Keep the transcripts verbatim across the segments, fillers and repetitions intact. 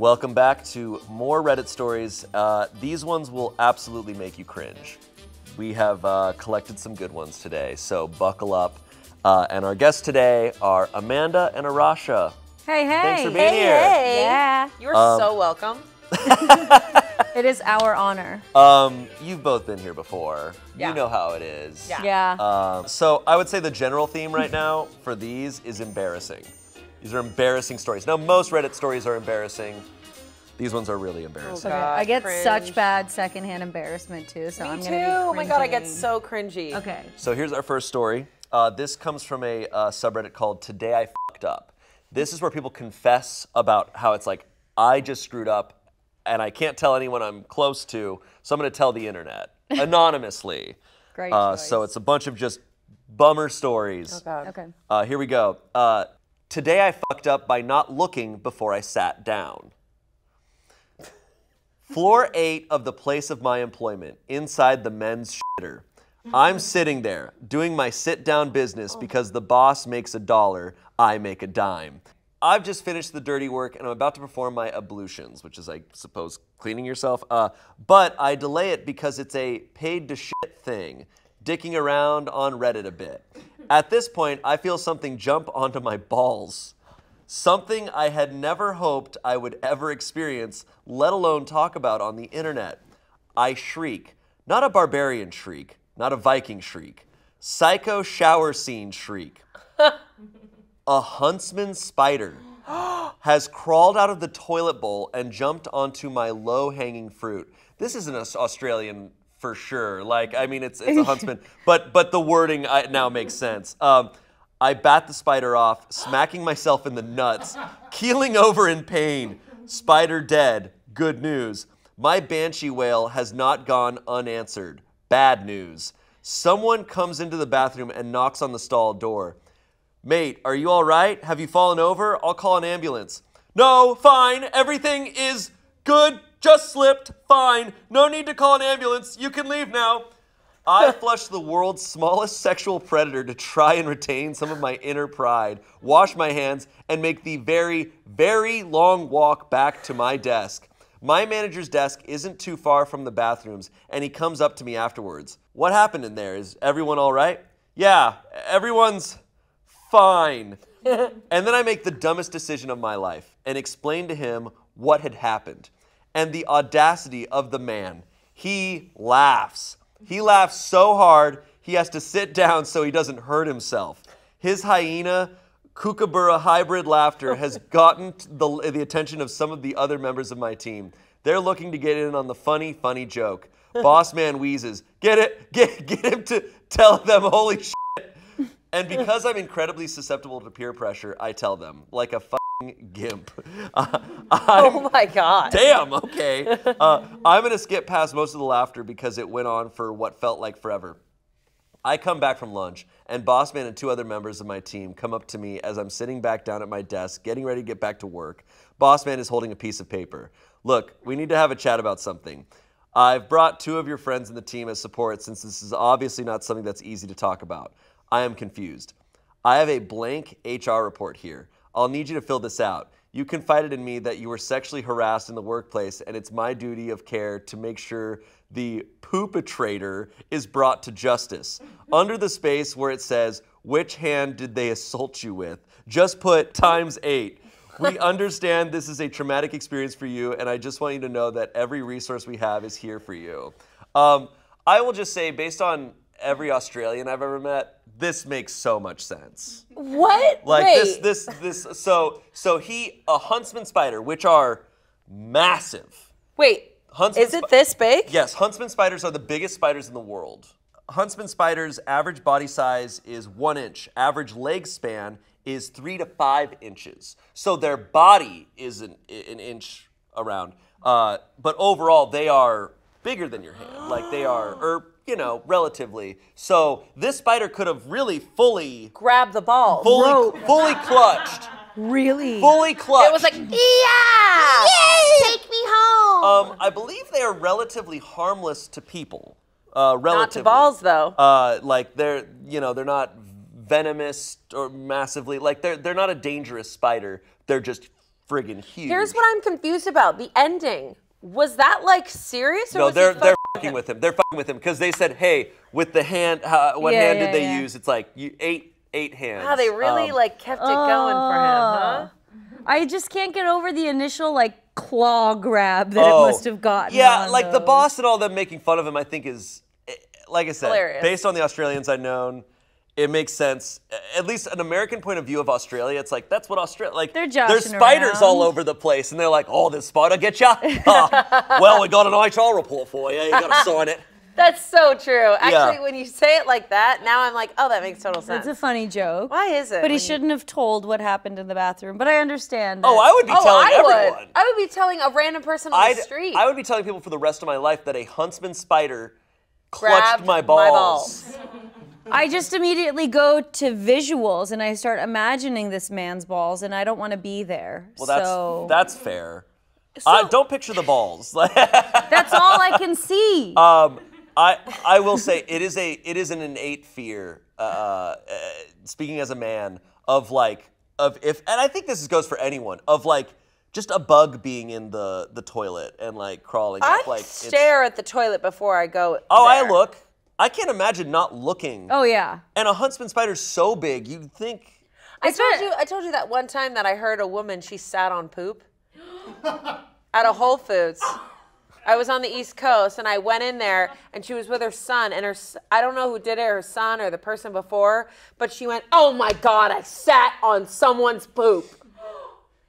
Welcome back to more Reddit stories. Uh, these ones will absolutely make you cringe. We have uh, collected some good ones today, so buckle up. Uh, and our guests today are Amanda and Arasha. Hey, hey. Thanks for being hey, here. Hey. Yeah. You're um, so welcome. It is our honor. Um, you've both been here before. Yeah. You know how it is. Yeah. yeah. Uh, so I would say the general theme right now for these is embarrassing. These are embarrassing stories. Now, most Reddit stories are embarrassing. These ones are really embarrassing. Oh God, okay. I get cringe. Such bad secondhand embarrassment too, so Me I'm gonna too. Be oh my God, I get so cringy. Okay. So here's our first story. Uh, this comes from a uh, subreddit called Today I Fucked Up. This is where people confess about how it's like, I just screwed up and I can't tell anyone I'm close to, so I'm gonna tell the internet anonymously. Great uh, choice. So it's a bunch of just bummer stories. Oh God. Okay. Uh, here we go. Uh, Today I fucked up by not looking before I sat down. Floor eight of the place of my employment, inside the men's shitter. I'm sitting there doing my sit down business because the boss makes a dollar, I make a dime. I've just finished the dirty work and I'm about to perform my ablutions, which is, I suppose, cleaning yourself. Uh, but I delay it because it's a paid to shit thing, dicking around on Reddit a bit. At this point, I feel something jump onto my balls. Something I had never hoped I would ever experience, let alone talk about on the internet. I shriek. Not a barbarian shriek, not a Viking shriek. Psycho shower scene shriek. A huntsman spider has crawled out of the toilet bowl and jumped onto my low-hanging fruit. This isn't an Australian for sure. Like, I mean, it's, it's a huntsman, but but the wording I, now makes sense. Um, I bat the spider off, smacking myself in the nuts, keeling over in pain. Spider dead, good news. My banshee wail has not gone unanswered, bad news. Someone comes into the bathroom and knocks on the stall door. Mate, are you all right? Have you fallen over? I'll call an ambulance. No, fine, everything is good. Just slipped, fine. No need to call an ambulance. You can leave now. I flushed the world's smallest sexual predator to try and retain some of my inner pride, wash my hands, and make the very, very long walk back to my desk. My manager's desk isn't too far from the bathrooms, and he comes up to me afterwards. What happened in there? Is everyone all right? Yeah, everyone's fine. And then I make the dumbest decision of my life and explain to him what had happened. And the audacity of the man. He laughs. He laughs so hard, he has to sit down so he doesn't hurt himself. His hyena, kookaburra hybrid laughter has gotten the, the attention of some of the other members of my team. They're looking to get in on the funny, funny joke. Boss man wheezes, get it, get, get him to tell them, holy shit. And because I'm incredibly susceptible to peer pressure, I tell them, like a gimp. Uh, oh my God. Damn, okay. Uh, I'm gonna skip past most of the laughter because it went on for what felt like forever. I come back from lunch and Bossman and two other members of my team come up to me as I'm sitting back down at my desk, getting ready to get back to work. Bossman is holding a piece of paper. Look, we need to have a chat about something. I've brought two of your friends in the team as support since this is obviously not something that's easy to talk about. I am confused. I have a blank H R report here. I'll need you to fill this out. You confided in me that you were sexually harassed in the workplace, and it's my duty of care to make sure the poopatrator is brought to justice. Under the space where it says, which hand did they assault you with? Just put times eight. We understand this is a traumatic experience for you, and I just want you to know that every resource we have is here for you. Um, I will just say, based on every Australian I've ever met, this makes so much sense. What? Like Wait. this, this, this. So, so he a huntsman spider, which are massive. Wait, huntsman is it this big? Yes, huntsman spiders are the biggest spiders in the world. Huntsman spiders' average body size is one inch. Average leg span is three to five inches. So their body is an, an inch around, uh, but overall they are bigger than your hand. Like they are, or you know, relatively. So this spider could have really fully grabbed the ball, fully, Rope. fully clutched, really, fully clutched. It was like, yeah, Yay! take me home. Um, I believe they are relatively harmless to people. Uh, relatively. Not to balls, though. Uh, like they're, you know, they're not venomous or massively. Like they're, they're not a dangerous spider. They're just friggin' huge. Here's what I'm confused about. The ending. Was that like serious? Or no, was they're they're fucking with him. They're fucking with him because they said, "Hey, with the hand, uh, what yeah, hand yeah, did they yeah. use?" It's like you eight eight hands. Wow, they really um, like kept it uh, going for him, huh? I just can't get over the initial like claw grab that oh, it must have gotten. Yeah, like those. The boss and all them making fun of him, I think is, like I said, hilarious. Based on the Australians I've known. It makes sense, at least an American point of view of Australia. It's like, that's what Australia, like, they're there's spiders around. All over the place. And they're like, oh, this spider get ya? uh, well, we got an H R report for you. You got to sign it. That's so true. Actually, yeah. When you say it like that, now I'm like, oh, that makes total sense. It's a funny joke. Why is it? But he shouldn't you... have told what happened in the bathroom. But I understand. Oh, it. I would be oh, telling I everyone. Would. I would be telling a random person on I'd, the street. I would be telling people for the rest of my life that a Huntsman spider clutched Grabbed my balls. My balls. I just immediately go to visuals and I start imagining this man's balls, and I don't want to be there. Well, that's so. That's fair. So, uh, don't picture the balls. That's all I can see. Um, I I will say it is a it is an innate fear. Uh, uh, speaking as a man of like of if and I think this goes for anyone of like. Just a bug being in the the toilet and like crawling. I up, like, stare at the toilet before I go. Oh, there. I look. I can't imagine not looking. Oh yeah. And a Huntsman spider's so big, you'd think. I told you. I told you that one time that I heard a woman. She sat on poop at a Whole Foods. I was on the East Coast and I went in there and she was with her son and her. I don't know who did it, her son or the person before, but she went, "Oh my God, I sat on someone's poop."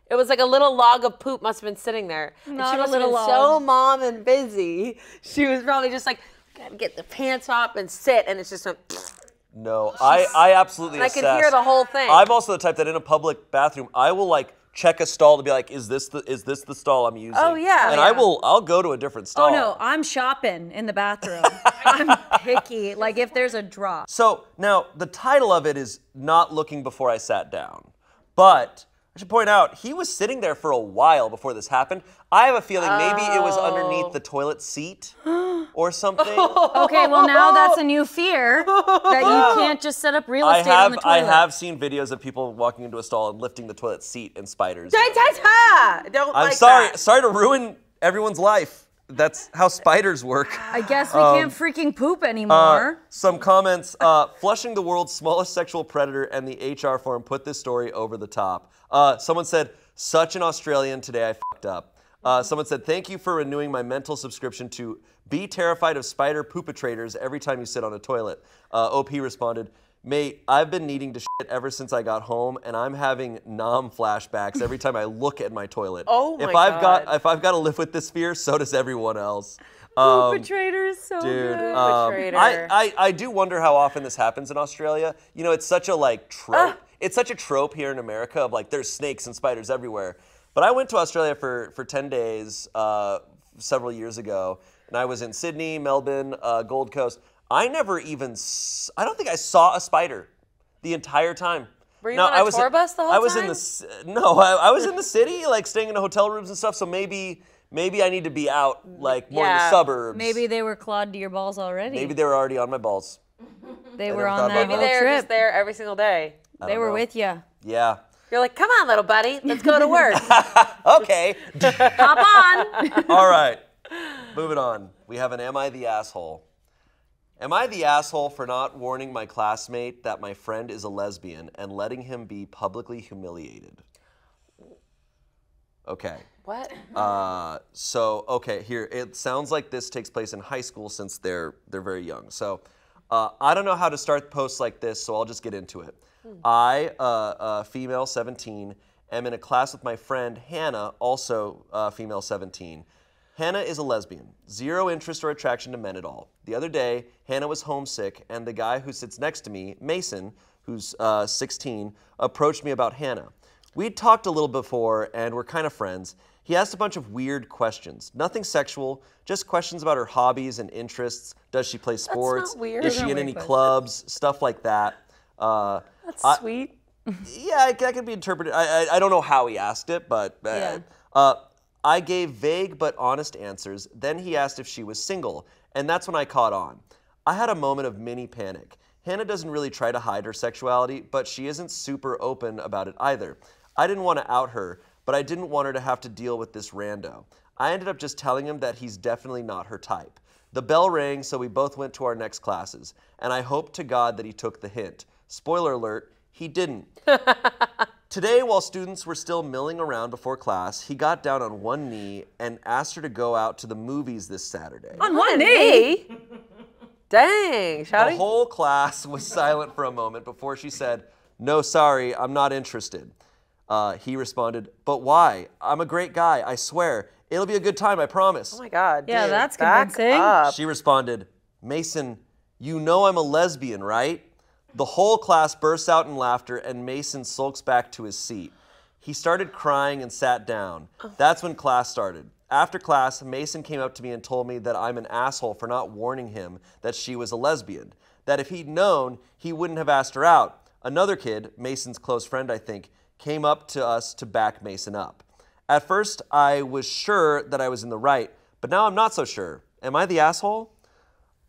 It was like a little log of poop must have been sitting there. Not and she was so mom and busy. She was probably just like, gotta get the pants off and sit, and it's just a. No, I, I absolutely. And I can hear the whole thing. I'm also the type that in a public bathroom, I will like check a stall to be like, is this the is this the stall I'm using? Oh yeah. And yeah. I will I'll go to a different stall. Oh no, I'm shopping in the bathroom. I'm picky. Like if there's a drop. So now the title of it is Not Looking Before I Sat Down, but. I should point out, he was sitting there for a while before this happened. I have a feeling oh. maybe it was underneath the toilet seat or something. Okay, well now that's a new fear that you can't just set up real estate have, on the toilet. I have seen videos of people walking into a stall and lifting the toilet seat and spiders. Da, da, da. Don't I'm like sorry, that. sorry to ruin everyone's life. That's how spiders work. I guess we um, can't freaking poop anymore. Uh, some comments, uh, flushing the world's smallest sexual predator and the H R firm put this story over the top. Uh, someone said, such an Australian, today I f***ed up. Uh, someone said, thank you for renewing my mental subscription to be terrified of spider poopatrators every time you sit on a toilet. Uh, O P responded, mate, I've been needing to shit ever since I got home, and I'm having nom flashbacks every time I look at my toilet. Oh my if I've God. Got, if I've got to live with this fear, so does everyone else. Um, poopatrators, so dude, good. Um, I, I, I do wonder how often this happens in Australia. You know, it's such a like trope. Ah. It's such a trope here in America of like there's snakes and spiders everywhere. But I went to Australia for, for ten days uh, several years ago, and I was in Sydney, Melbourne, uh, Gold Coast. I never even, s I don't think I saw a spider the entire time. Were you now, on a I was tour in, bus the whole I was time? In the, no, I, I was in the city, like staying in hotel rooms and stuff, so maybe maybe I need to be out like more yeah. in the suburbs. Maybe they were clawed to your balls already. Maybe they were already on my balls. They I were on that Maybe they were just there every single day. I they were know. With you. Yeah. You're like, come on, little buddy. Let's go to work. Okay. Hop on. All right. Moving on. We have an Am I the Asshole? Am I the asshole for not warning my classmate that my friend is a lesbian and letting him be publicly humiliated? Okay. What? Uh, so, okay, here. It sounds like this takes place in high school since they're, they're very young. So, uh, I don't know how to start posts like this, so I'll just get into it. I, uh, uh, female seventeen, am in a class with my friend Hannah, also uh, female seventeen. Hannah is a lesbian. Zero interest or attraction to men at all. The other day, Hannah was homesick, and the guy who sits next to me, Mason, who's uh, sixteen, approached me about Hannah. We'd talked a little before, and we're kind of friends. He asked a bunch of weird questions. Nothing sexual, just questions about her hobbies and interests. Does she play sports? That's not weird. Is she in any clubs? Stuff like that. Uh, That's I, sweet. Yeah, that could be interpreted. I, I, I don't know how he asked it, but... Uh, yeah. uh, I gave vague but honest answers, then he asked if she was single, and that's when I caught on. I had a moment of mini panic. Hannah doesn't really try to hide her sexuality, but she isn't super open about it either. I didn't want to out her, but I didn't want her to have to deal with this rando. I ended up just telling him that he's definitely not her type. The bell rang, so we both went to our next classes, and I hope to God that he took the hint. Spoiler alert, he didn't. Today, while students were still milling around before class, he got down on one knee and asked her to go out to the movies this Saturday. On one knee? Dang, shall we? The whole class was silent for a moment before she said, "No, sorry, I'm not interested." Uh, he responded, "But why? I'm a great guy, I swear. It'll be a good time, I promise." Oh my God. Yeah, dude, that's convincing. She responded, "Mason, you know I'm a lesbian, right?" The whole class bursts out in laughter and Mason sulks back to his seat. He started crying and sat down. That's when class started. After class, Mason came up to me and told me that I'm an asshole for not warning him that she was a lesbian. That if he'd known, he wouldn't have asked her out. Another kid, Mason's close friend I think, came up to us to back Mason up. At first, I was sure that I was in the right, but now I'm not so sure. Am I the asshole?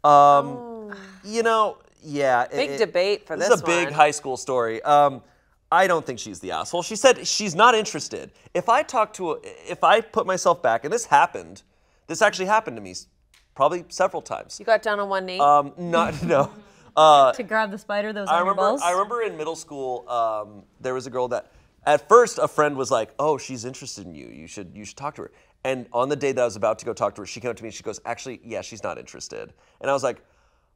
Um, oh. You know... Yeah. Big it, debate for this one. This is a big one. High school story. Um, I don't think she's the asshole. She said she's not interested. If I talk to, a, if I put myself back, and this happened, this actually happened to me probably several times. You got down on one knee? Um, not, no. Uh, to grab the spider that was I on remember, your balls? I remember in middle school, um, there was a girl that, at first a friend was like, "Oh, she's interested in you. You should, you should talk to her." And on the day that I was about to go talk to her, she came up to me and she goes, "Actually, yeah, she's not interested." And I was like,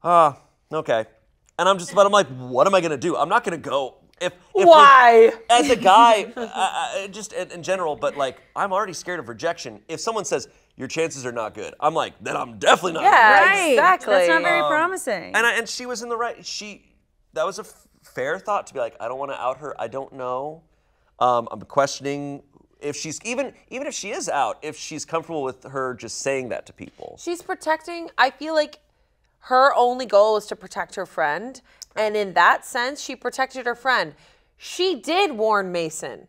ah, oh, okay. And I'm just about, I'm like, what am I going to do? I'm not going to go. If, if Why? We, as a guy, I, I, just in, in general, but like, I'm already scared of rejection. If someone says, your chances are not good, I'm like, then I'm definitely not yeah, good. Yeah, right. Exactly. That's not very um, promising. And, I, and she was in the right. She, that was a f fair thought to be like, I don't want to out her. I don't know. Um, I'm questioning if she's, even, even if she is out, if she's comfortable with her just saying that to people. She's protecting, I feel like, her only goal is to protect her friend. And in that sense, she protected her friend. She did warn Mason,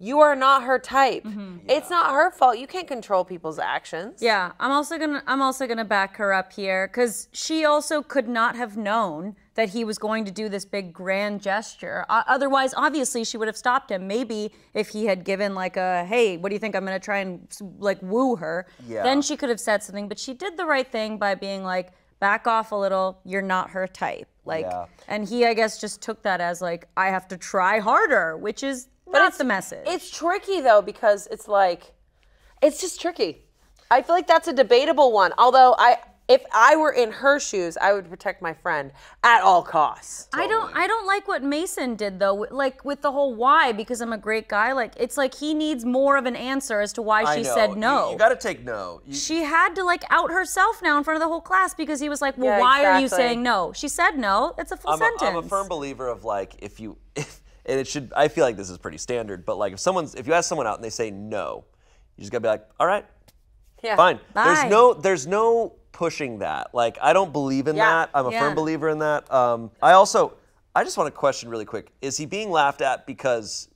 you are not her type. Mm-hmm. Yeah. It's not her fault. You can't control people's actions. Yeah, I'm also gonna, I'm also gonna back her up here because she also could not have known that he was going to do this big grand gesture. Uh, otherwise, obviously, she would have stopped him. Maybe if he had given like a, hey, what do you think, I'm gonna try and like woo her. Yeah. Then she could have said something, but she did the right thing by being like, back off a little, you're not her type. Like, yeah. And he, I guess, just took that as like, I have to try harder, which is but not it's, the message. It's tricky though, because it's like, it's just tricky. I feel like that's a debatable one. Although I, if I were in her shoes, I would protect my friend at all costs. Totally. I don't, I don't like what Mason did though, like with the whole why, because I'm a great guy. Like, it's like he needs more of an answer as to why I she know. said no. You, you gotta take no. You, she had to like out herself now in front of the whole class because he was like, well, yeah, why exactly. are you saying no? She said no, it's a full I'm sentence. A, I'm a firm believer of like, if you, if, and it should, I feel like this is pretty standard, but like if someone's, if you ask someone out and they say no, you just gotta be like, all right, yeah. fine. Bye. There's no, there's no, pushing that. Like, I don't believe in yeah. that. I'm a yeah. firm believer in that. Um, I also, I just want to question really quick. Is he being laughed at because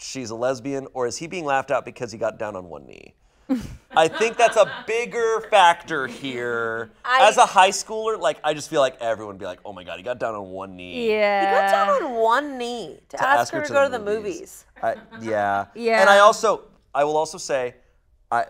she's a lesbian, or is he being laughed at because he got down on one knee? I think that's a bigger factor here. I, As a high schooler, like, I just feel like everyone would be like, oh my God, he got down on one knee. Yeah. He got down on one knee to, to ask, ask her, her to, to go to the movies. movies. I, yeah. Yeah. And I also, I will also say, I,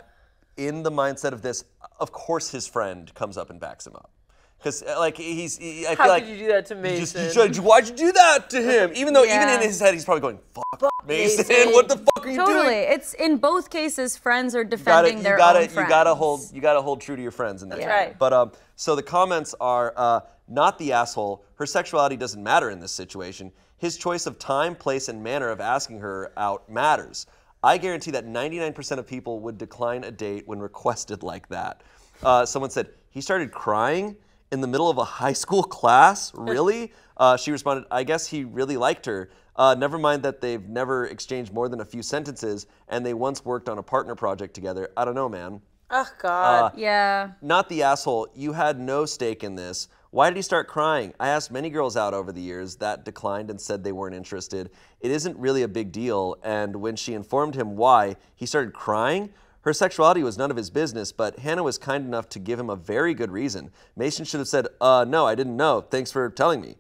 in the mindset of this, of course his friend comes up and backs him up. Because like he's, he, I How feel like- How could you do that to Mason? You just, you, why'd you do that to him? Even though, yeah. even in his head, he's probably going, fuck, fuck Mason. Mason, what the fuck are you totally. doing? Totally, it's in both cases, friends are defending gotta, their gotta, own friends. You gotta, hold, you gotta hold true to your friends in that. That's right. But um, so the comments are, uh, not the asshole, her sexuality doesn't matter in this situation. His choice of time, place, and manner of asking her out matters. I guarantee that ninety-nine percent of people would decline a date when requested like that. Uh, someone said, he started crying in the middle of a high school class? Really? Uh, she responded, I guess he really liked her. Uh, never mind that they've never exchanged more than a few sentences and they once worked on a partner project together. I don't know, man. Oh, God. Uh, yeah. Not the asshole. You had no stake in this. Why did he start crying? I asked many girls out over the years that declined and said they weren't interested. It isn't really a big deal. And when she informed him why, he started crying. Her sexuality was none of his business, but Hannah was kind enough to give him a very good reason. Mason should have said, uh, no, I didn't know. Thanks for telling me.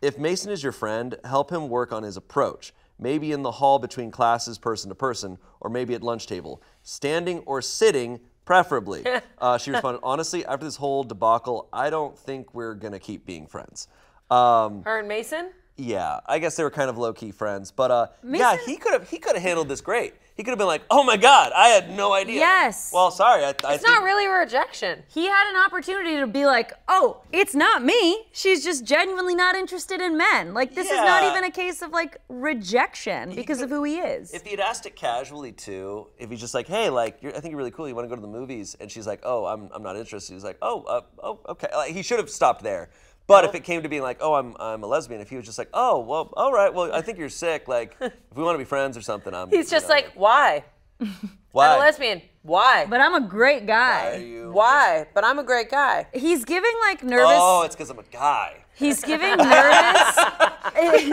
If Mason is your friend, help him work on his approach. maybe in the hall between classes, person to person, or maybe at lunch table. Standing or sitting, preferably. Uh, she responded, honestly, after this whole debacle, I don't think we're going to keep being friends. Um, Her and Mason? Yeah, I guess they were kind of low-key friends, but uh, yeah, he could have he could have handled this great. He could have been like, "Oh my God, I had no idea." Yes. Well, sorry. I, it's I not really a rejection. He had an opportunity to be like, "Oh, it's not me. She's just genuinely not interested in men." Like this yeah. is not even a case of like rejection he because could, of who he is. If he'd asked it casually too, if he's just like, "Hey, like you're, I think you're really cool. You want to go to the movies?" and she's like, "Oh, I'm I'm not interested." He's like, "Oh, uh, oh, okay." Like, he should have stopped there. But if it came to being like, oh, I'm I'm a lesbian, if he was just like, oh, well, all right, well, I think you're sick. Like, if we want to be friends or something, I'm. He's just know, like, why? Why? I'm a lesbian. Why? But I'm a great guy. Why? Are you why? But I'm a great guy. He's giving like nervous. Oh, it's because I'm a guy. He's giving nervous. I'm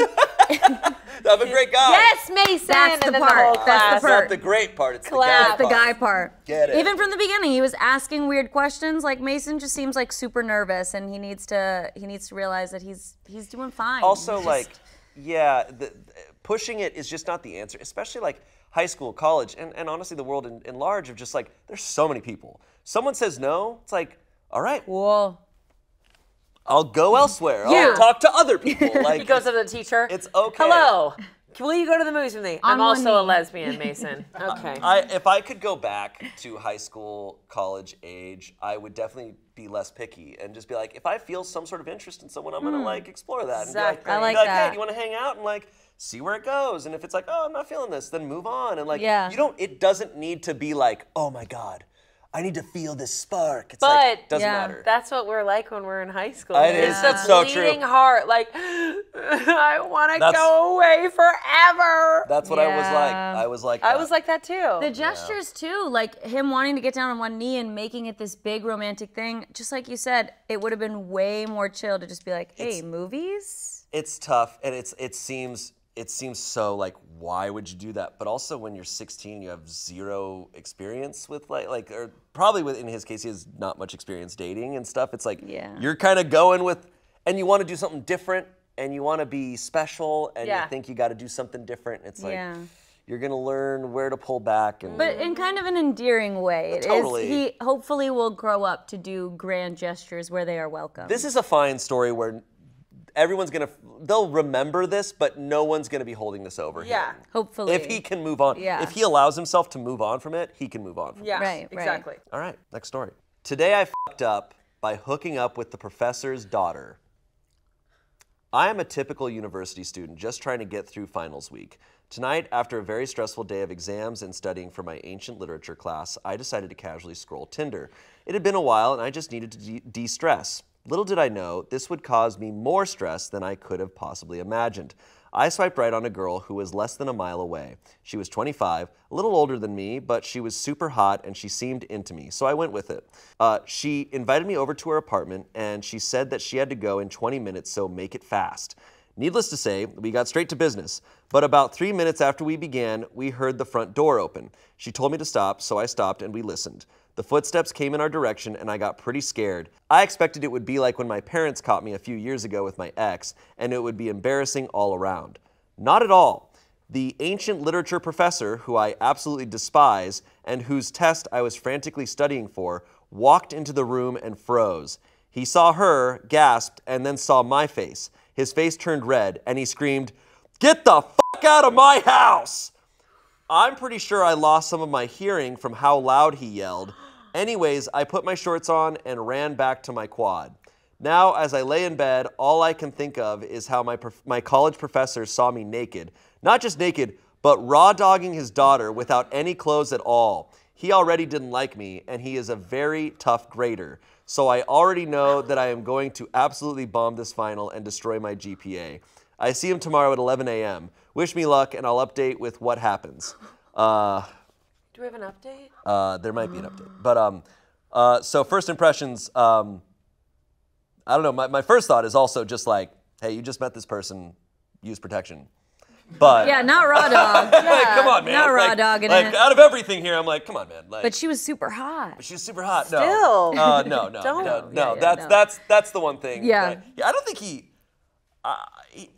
a great guy. Yes, Mason. That's and the part. The whole class. That's the part. It's not the great part. It's Clap. the guy part. The guy part. Get it. Even from the beginning, he was asking weird questions. Like Mason just seems like super nervous, and he needs to he needs to realize that he's he's doing fine. Also, just, like, yeah, the, pushing it is just not the answer, especially like high school, college, and and honestly, the world in, in large of just like there's so many people. Someone says no, it's like, all right. Well. I'll go elsewhere. Yeah. I'll talk to other people. Like, he goes to the teacher. It's okay. Hello. Will you go to the movies with me? I'm also knee. a lesbian, Mason. Okay. I, if I could go back to high school, college age, I would definitely be less picky and just be like, if I feel some sort of interest in someone, I'm mm. gonna like explore that. Exactly. And be like, I like, be like that. Hey, do you want to hang out and like see where it goes? And if it's like, oh, I'm not feeling this, then move on. And like, yeah. you don't. It doesn't need to be like, oh my God. I need to feel this spark. It's but, like, it doesn't yeah. matter. That's what we're like when we're in high school. It is. Yeah. That's so true. Bleeding heart. Like, I want to go away forever. That's what yeah. I was like. I was like that. I was like that, too. The gestures, yeah. too. Like, him wanting to get down on one knee and making it this big romantic thing. Just like you said, it would have been way more chill to just be like, hey, it's, movies? It's tough. And it's it seems... It seems so like, why would you do that? But also when you're sixteen, you have zero experience with like, like or probably with, in his case, he has not much experience dating and stuff. It's like, yeah. you're kind of going with, and you want to do something different and you want to be special and yeah. you think you got to do something different. It's like, yeah. you're going to learn where to pull back. And, but in kind of an endearing way. It totally. Is, he hopefully will grow up to do grand gestures where they are welcome. This is a fine story where everyone's gonna, they'll remember this, but no one's gonna be holding this over yeah, him. Yeah, hopefully. If he can move on. Yeah. If he allows himself to move on from it, he can move on from yeah, it. Yeah, right, exactly. Right. All right, next story. Today I fucked up by hooking up with the professor's daughter. I am a typical university student just trying to get through finals week. Tonight, after a very stressful day of exams and studying for my ancient literature class, I decided to casually scroll Tinder. It had been a while and I just needed to de-stress. Little did I know, this would cause me more stress than I could have possibly imagined. I swiped right on a girl who was less than a mile away. She was twenty-five, a little older than me, but she was super hot and she seemed into me, so I went with it. Uh, she invited me over to her apartment and she said that she had to go in twenty minutes, so make it fast. Needless to say, we got straight to business, but about three minutes after we began, we heard the front door open. She told me to stop, so I stopped and we listened. The footsteps came in our direction and I got pretty scared. I expected it would be like when my parents caught me a few years ago with my ex, and it would be embarrassing all around. Not at all. The ancient literature professor, who I absolutely despise and whose test I was frantically studying for, walked into the room and froze. He saw her, gasped, and then saw my face. His face turned red and he screamed, "Get the fuck out of my house!" I'm pretty sure I lost some of my hearing from how loud he yelled. Anyways, I put my shorts on and ran back to my quad. Now, as I lay in bed, all I can think of is how my, my college professor saw me naked. Not just naked, but raw-dogging his daughter without any clothes at all. He already didn't like me, and he is a very tough grader. So I already know that I am going to absolutely bomb this final and destroy my G P A. I see him tomorrow at eleven A M Wish me luck, and I'll update with what happens. Uh, Do we have an update? Uh, there might be an update. But um, uh, so first impressions, um, I don't know. My, my first thought is also just like, hey, you just met this person. Use protection. But yeah, not raw dog. Yeah. Like, come on, man. Not raw like, dog. Like, it. Out of everything here, I'm like, come on, man. Like, but she was super hot. But she was super hot. Still. No, uh, no, no, don't. no, no. Yeah, yeah, that's no. that's that's the one thing. Yeah. That, yeah I don't think he. Uh, he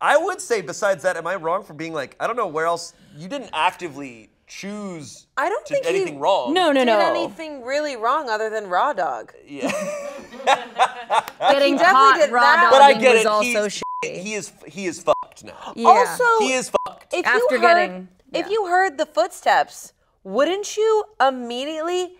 I would say, besides that, am I wrong for being like, I don't know where else, you didn't actively choose I don't to think anything he, wrong. No, no, did no. did anything really wrong other than raw dog. Yeah. Getting caught raw that. But I get it. Also He's, he, is, he is fucked now. Yeah. Also, he is fucked. If After you heard, getting. Yeah. If you heard the footsteps, wouldn't you immediately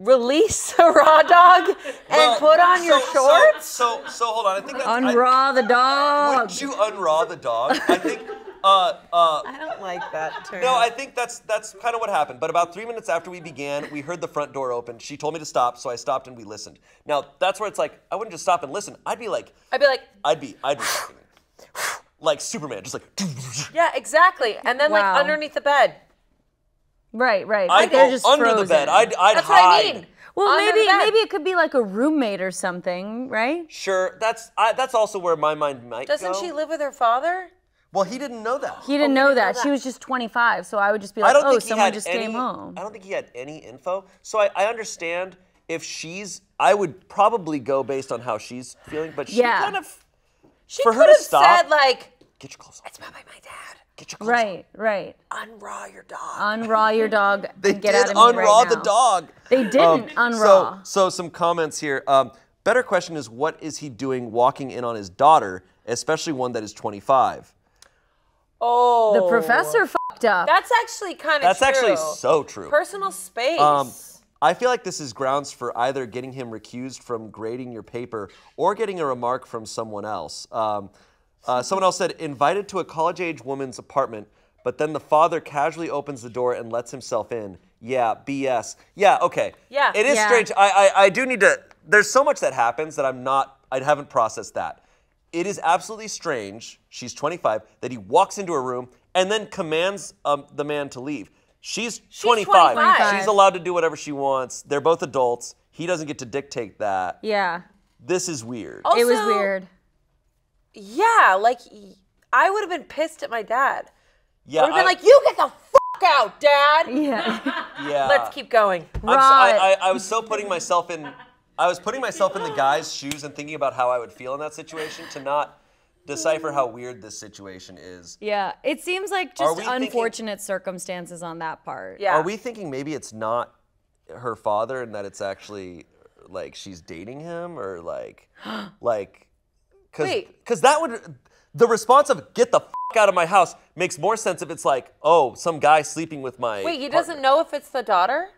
release a raw dog and well, put on so, your shorts? So, so, so hold on. I think that's... Unraw the dog. Wouldn't you unraw the dog? I think... Uh, uh, I don't like that term. No, I think that's that's kind of what happened. But about three minutes after we began, we heard the front door open. She told me to stop, so I stopped and we listened. Now, that's where it's like, I wouldn't just stop and listen. I'd be like... I'd be like... I'd be... I'd be... like Superman, just like... Yeah, exactly. And then wow. like underneath the bed. Right, right. I'd like go just under frozen. the bed. I'd, I'd that's hide. That's what I mean. Well, under maybe maybe it could be like a roommate or something, right? Sure. That's I, that's also where my mind might Doesn't go. Doesn't she live with her father? Well, he didn't know that. He didn't oh, know, he that. know that. She was just twenty-five, so I would just be like, oh, someone just any, came home. I don't think he had any info. So I, I understand if she's, I would probably go based on how she's feeling, but she yeah. kind of, she for her to stop. She could have said like, get your clothes off. It's probably my dad. Get your clothes right, on. right. Unraw your dog. Unraw your dog they and get out of me right now. They did unraw the dog. They didn't um, unraw. So, so some comments here. Um, better question is, what is he doing walking in on his daughter, especially one that is twenty-five? Oh. The professor fucked up. That's actually kind of true. That's actually so true. Personal space. Um, I feel like this is grounds for either getting him recused from grading your paper or getting a remark from someone else. Um, uh, someone else said, invited to a college-age woman's apartment, but then the father casually opens the door and lets himself in. Yeah, B S. Yeah, okay. Yeah. It is yeah. strange. I, I, I do need to, there's so much that happens that I'm not, I haven't processed that. It is absolutely strange, she's twenty-five, that he walks into a room and then commands um, the man to leave. She's, she's twenty-five. twenty-five. She's allowed to do whatever she wants. They're both adults. He doesn't get to dictate that. Yeah. This is weird. Also, it was weird. Yeah, like, I would have been pissed at my dad. Yeah, I would have been I, like, you get the fuck out, Dad. Yeah. yeah. Let's keep going. Right. I, I, I was so putting myself in... I was putting myself in the guy's shoes and thinking about how I would feel in that situation to not decipher how weird this situation is. Yeah, it seems like just unfortunate thinking, circumstances on that part. Yeah. Are we thinking maybe it's not her father and that it's actually like she's dating him or like, like, cause, cause that would, the response of get the f out of my house makes more sense if it's like, oh, some guy sleeping with my Wait, he partner. doesn't know if it's the daughter?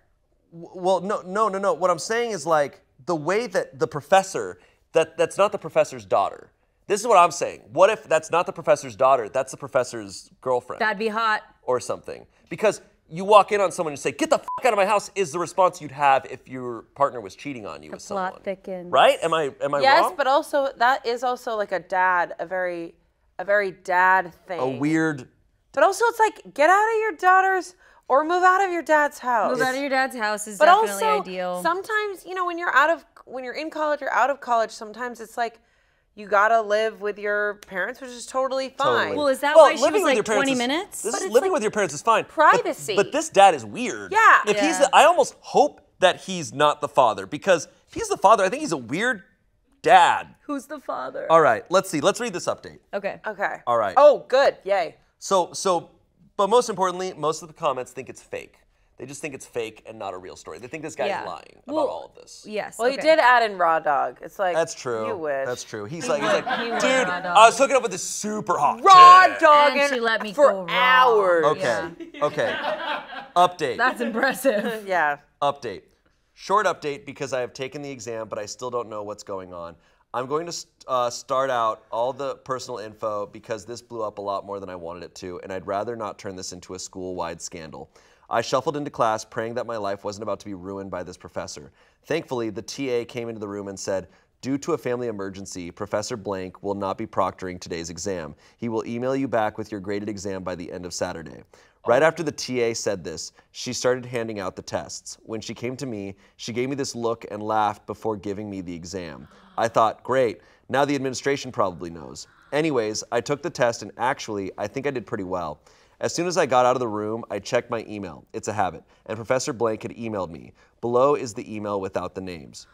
W well, no, no, no, no. What I'm saying is like, the way that the professor, that, that's not the professor's daughter. This is what I'm saying. What if that's not the professor's daughter, that's the professor's girlfriend? That'd be hot. Or something. Because you walk in on someone and say, get the fuck out of my house, is the response you'd have if your partner was cheating on you the with someone. The plot thickens. Right? Am I, am I yes, wrong? Yes, but also, that is also like a dad, a very, a very dad thing. A weird. But also it's like, get out of your daughter's Or move out of your dad's house. Move out of your dad's house is but definitely also, ideal. Sometimes, you know, when you're out of, when you're in college or out of college, sometimes it's like you gotta live with your parents, which is totally fine. Totally. Well, is that well, why she was like twenty is, minutes? This is, living like with your parents is fine. Privacy. But, but this dad is weird. Yeah. If yeah. he's, the, I almost hope that he's not the father because if he's the father, I think he's a weird dad. Who's the father? All right. Let's see. Let's read this update. Okay. Okay. All right. Oh, good. Yay. So, so. But most importantly, most of the comments think it's fake. They just think it's fake and not a real story. They think this guy's yeah. lying about well, all of this. Yes. Well, okay. He did add in raw dog. It's like, that's true. You wish. That's true. He's like, he's like he dude, I was hooking up with this super hot raw chick. dog, and she let me for go hours. Okay. Yeah. Okay. Update. That's impressive. yeah. Update. Short update because I have taken the exam, but I still don't know what's going on. I'm going to uh, start out all the personal info because this blew up a lot more than I wanted it to, and I'd rather not turn this into a school-wide scandal. I shuffled into class praying that my life wasn't about to be ruined by this professor. Thankfully, the T A came into the room and said, due to a family emergency, Professor Blank will not be proctoring today's exam. He will email you back with your graded exam by the end of Saturday. Right after the T A said this, she started handing out the tests. When she came to me, she gave me this look and laughed before giving me the exam. I thought, great, now the administration probably knows. Anyways, I took the test and actually, I think I did pretty well. As soon as I got out of the room, I checked my email. It's a habit. And Professor Blank had emailed me. Below is the email without the names.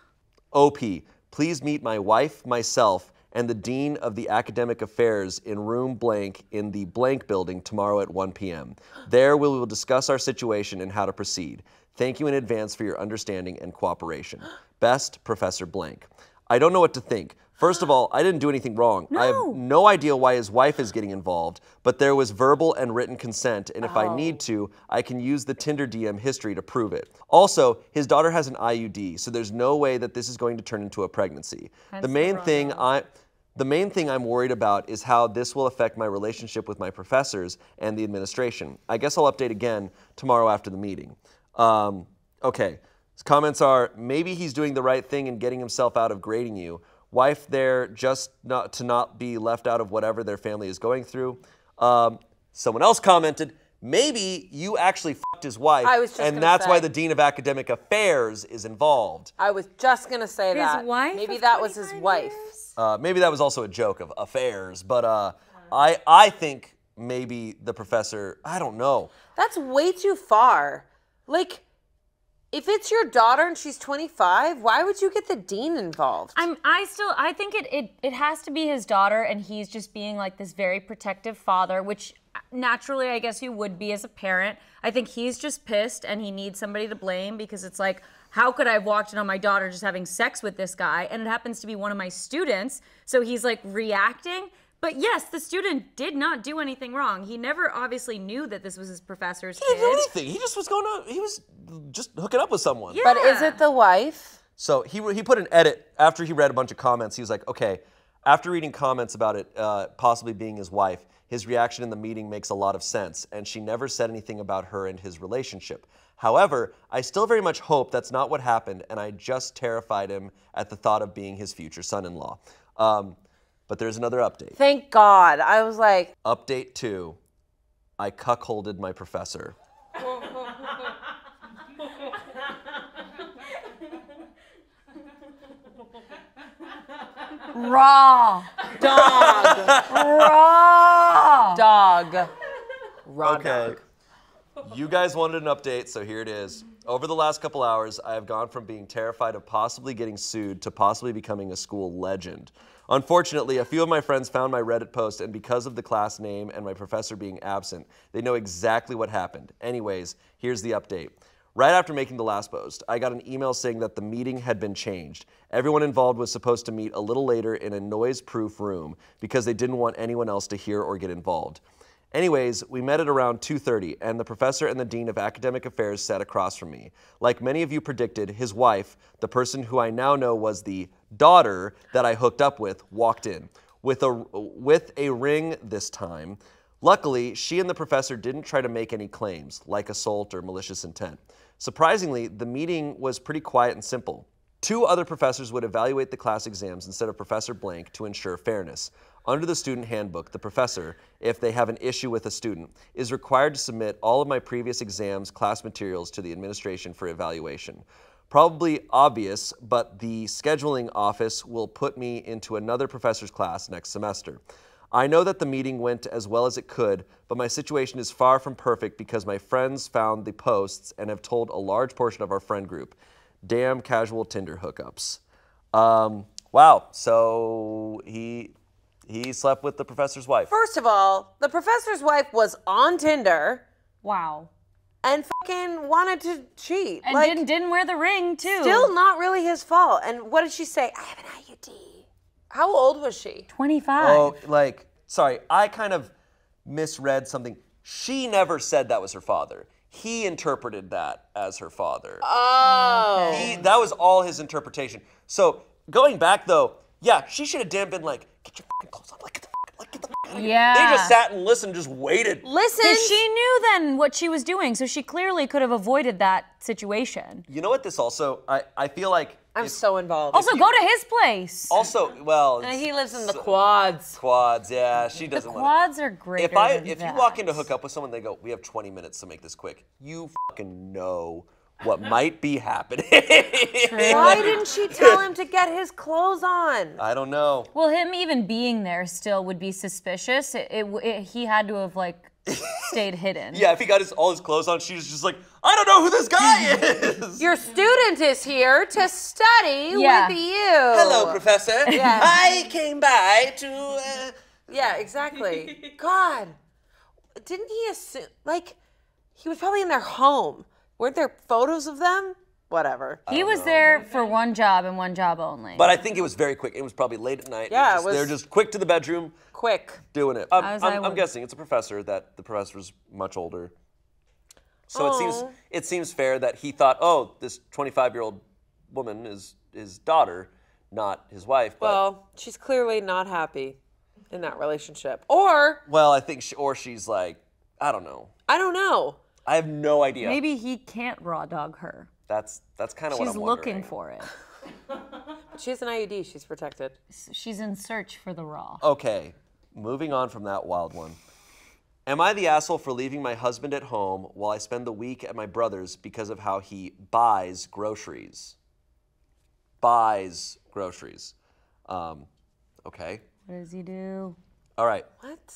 O P, please meet my wife, myself, and the Dean of the Academic Affairs in room blank in the blank building tomorrow at one p m There we will discuss our situation and how to proceed. Thank you in advance for your understanding and cooperation. Best, Professor Blank. I don't know what to think. First of all, I didn't do anything wrong. No. I have no idea why his wife is getting involved, but there was verbal and written consent, and if oh. I need to, I can use the Tinder D M history to prove it. Also, his daughter has an I U D, so there's no way that this is going to turn into a pregnancy. That's the main thing I... The main thing I'm worried about is how this will affect my relationship with my professors and the administration. I guess I'll update again tomorrow after the meeting. Um, okay, his comments are, maybe he's doing the right thing and getting himself out of grading you. Wife there just not to not be left out of whatever their family is going through. Um, someone else commented, maybe you actually fucked his wife, I was just and that's say. why the Dean of Academic Affairs is involved. I was just gonna say his that. Wife maybe that was his wife. Uh, maybe that was also a joke of affairs, but uh, I I think maybe the professor. I don't know. That's way too far. Like, if it's your daughter and she's twenty-five, why would you get the dean involved? I'm, I still, I think it, it, it has to be his daughter, and he's just being like this very protective father, which naturally I guess you would be as a parent. I think he's just pissed and he needs somebody to blame because it's like, how could I have walked in on my daughter just having sex with this guy? And it happens to be one of my students, so he's like reacting. But yes, the student did not do anything wrong. He never obviously knew that this was his professor's kid. He didn't do anything. He just was going to, he was just hooking up with someone. Yeah. But is it the wife? So he, he put an edit after he read a bunch of comments. He was like, okay, after reading comments about it uh, possibly being his wife, his reaction in the meeting makes a lot of sense, and she never said anything about her and his relationship. However, I still very much hope that's not what happened, and I just terrified him at the thought of being his future son-in-law. Um, But there's another update. Thank God. I was like... Update two, I cuckolded my professor. Raw. Dog. Raw. Dog. Raw okay. Dog. You guys wanted an update, so here it is. Over the last couple hours, I have gone from being terrified of possibly getting sued to possibly becoming a school legend. Unfortunately, a few of my friends found my Reddit post, and because of the class name and my professor being absent, they know exactly what happened. Anyways, here's the update. Right after making the last post, I got an email saying that the meeting had been changed. Everyone involved was supposed to meet a little later in a noise-proof room because they didn't want anyone else to hear or get involved. Anyways, we met at around two thirty, and the professor and the Dean of Academic Affairs sat across from me. Like many of you predicted, his wife, the person who I now know was the daughter that I hooked up with, walked in, with a, with a ring this time. Luckily, she and the professor didn't try to make any claims, like assault or malicious intent. Surprisingly, the meeting was pretty quiet and simple. Two other professors would evaluate the class exams instead of Professor Blank to ensure fairness. Under the student handbook, the professor, if they have an issue with a student, is required to submit all of my previous exams' class materials to the administration for evaluation. Probably obvious, but the scheduling office will put me into another professor's class next semester. I know that the meeting went as well as it could, but my situation is far from perfect because my friends found the posts and have told a large portion of our friend group. Damn casual Tinder hookups. Um, wow, so he... He slept with the professor's wife. First of all, the professor's wife was on Tinder. Wow. And fucking wanted to cheat. And like, didn't, didn't wear the ring, too. Still not really his fault. And what did she say? I have an I U D. How old was she? twenty-five. Oh, like, sorry, I kind of misread something. She never said that was her father. He interpreted that as her father. Oh. He, that was all his interpretation. So, going back, though, yeah, she should have damn been like, get your fucking clothes up, like, get the fuck, like, get the fuck out of here. Yeah. They just sat and listened, just waited. Listen. Because she knew then what she was doing, so she clearly could have avoided that situation. You know what this also, I, I feel like. I'm if, so involved. Also, you, go to his place. Also, well. And he lives in the so, quads. Quads, yeah, she doesn't want to. The quads wanna, are greater If I, than If that. you walk in to hook up with someone, they go, we have twenty minutes to make this quick. You fucking know what might be happening. Why didn't she tell him to get his clothes on? I don't know. Well, him even being there still would be suspicious. It, it, it, he had to have, like, stayed hidden. Yeah, if he got his, all his clothes on, she was just like, I don't know who this guy is. Your student is here to study yeah. with you. Hello, Professor. Yeah. I came by to... Uh... Yeah, exactly. God. Didn't he assume... Like, he was probably in their home. Weren't there photos of them? Whatever. He was know. there for one job and one job only. But I think it was very quick. It was probably late at night. Yeah, it just, it was... They're just quick to the bedroom. Quick. Doing it. Um, I'm, I'm, I'm guessing it's a professor that the professor's much older. So Aww. it seems it seems fair that he thought, oh, this twenty-five-year-old woman is his daughter, not his wife. But well, she's clearly not happy in that relationship. Or well, I think she, or she's like, I don't know. I don't know. I have no idea. Maybe he can't raw dog her. That's that's kind of what I'm wondering. She's looking for it. But she has an I U D. She's protected. She's in search for the raw. Okay, moving on from that wild one. Am I the asshole for leaving my husband at home while I spend the week at my brother's because of how he buys groceries? Buys groceries. Um, okay. What does he do? All right. What?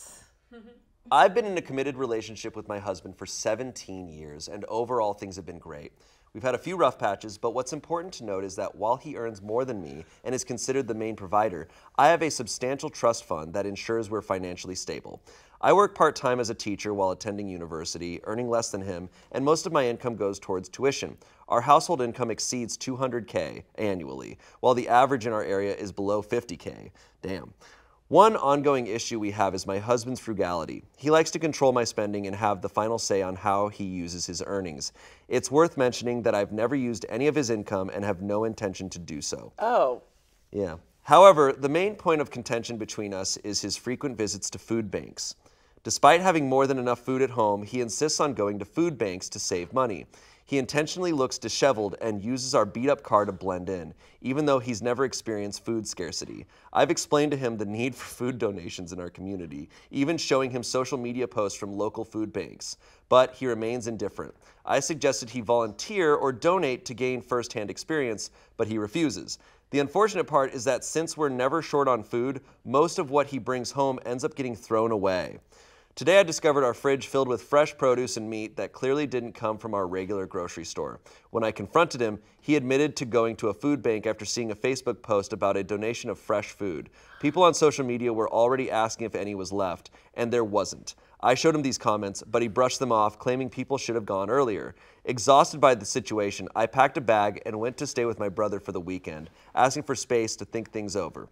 I've been in a committed relationship with my husband for seventeen years, and overall things have been great. We've had a few rough patches, but what's important to note is that while he earns more than me and is considered the main provider, I have a substantial trust fund that ensures we're financially stable. I work part-time as a teacher while attending university, earning less than him, and most of my income goes towards tuition. Our household income exceeds two hundred K annually, while the average in our area is below fifty K. Damn. One ongoing issue we have is my husband's frugality. He likes to control my spending and have the final say on how he uses his earnings. It's worth mentioning that I've never used any of his income and have no intention to do so. Oh. Yeah. However, the main point of contention between us is his frequent visits to food banks. Despite having more than enough food at home, he insists on going to food banks to save money. He intentionally looks disheveled and uses our beat-up car to blend in, even though he's never experienced food scarcity. I've explained to him the need for food donations in our community, even showing him social media posts from local food banks, but he remains indifferent. I suggested he volunteer or donate to gain first-hand experience, but he refuses. The unfortunate part is that since we're never short on food, most of what he brings home ends up getting thrown away. Today I discovered our fridge filled with fresh produce and meat that clearly didn't come from our regular grocery store. When I confronted him, he admitted to going to a food bank after seeing a Facebook post about a donation of fresh food. People on social media were already asking if any was left, and there wasn't. I showed him these comments, but he brushed them off, claiming people should have gone earlier. Exhausted by the situation, I packed a bag and went to stay with my brother for the weekend, asking for space to think things over.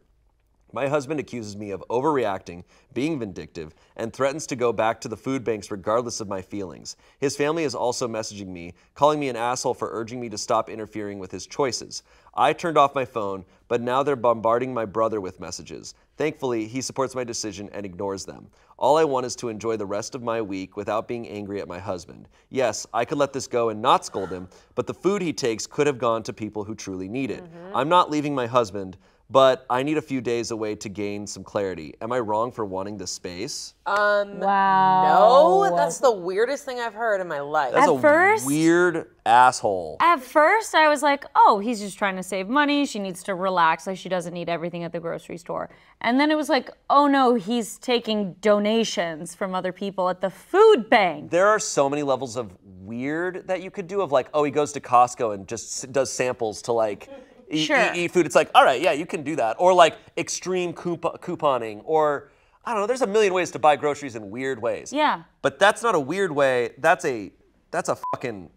My husband accuses me of overreacting, being vindictive, and threatens to go back to the food banks regardless of my feelings. His family is also messaging me, calling me an asshole for urging me to stop interfering with his choices. I turned off my phone, but now they're bombarding my brother with messages. Thankfully, he supports my decision and ignores them. All I want is to enjoy the rest of my week without being angry at my husband. Yes, I could let this go and not scold him, but the food he takes could have gone to people who truly need it. Mm-hmm. I'm not leaving my husband, but I need a few days away to gain some clarity. Am I wrong for wanting this space? Um, wow. No, that's the weirdest thing I've heard in my life. That's at a first, weird asshole. At first, I was like, oh, he's just trying to save money. She needs to relax. Like, she doesn't need everything at the grocery store. And then it was like, oh, no, he's taking donations from other people at the food bank. There are so many levels of weird that you could do of like, oh, he goes to Costco and just does samples to like... Eat, sure. eat, eat food. It's like, all right, yeah, you can do that. Or like extreme coupon couponing, or I don't know. There's a million ways to buy groceries in weird ways. Yeah. But that's not a weird way. That's a that's a fucking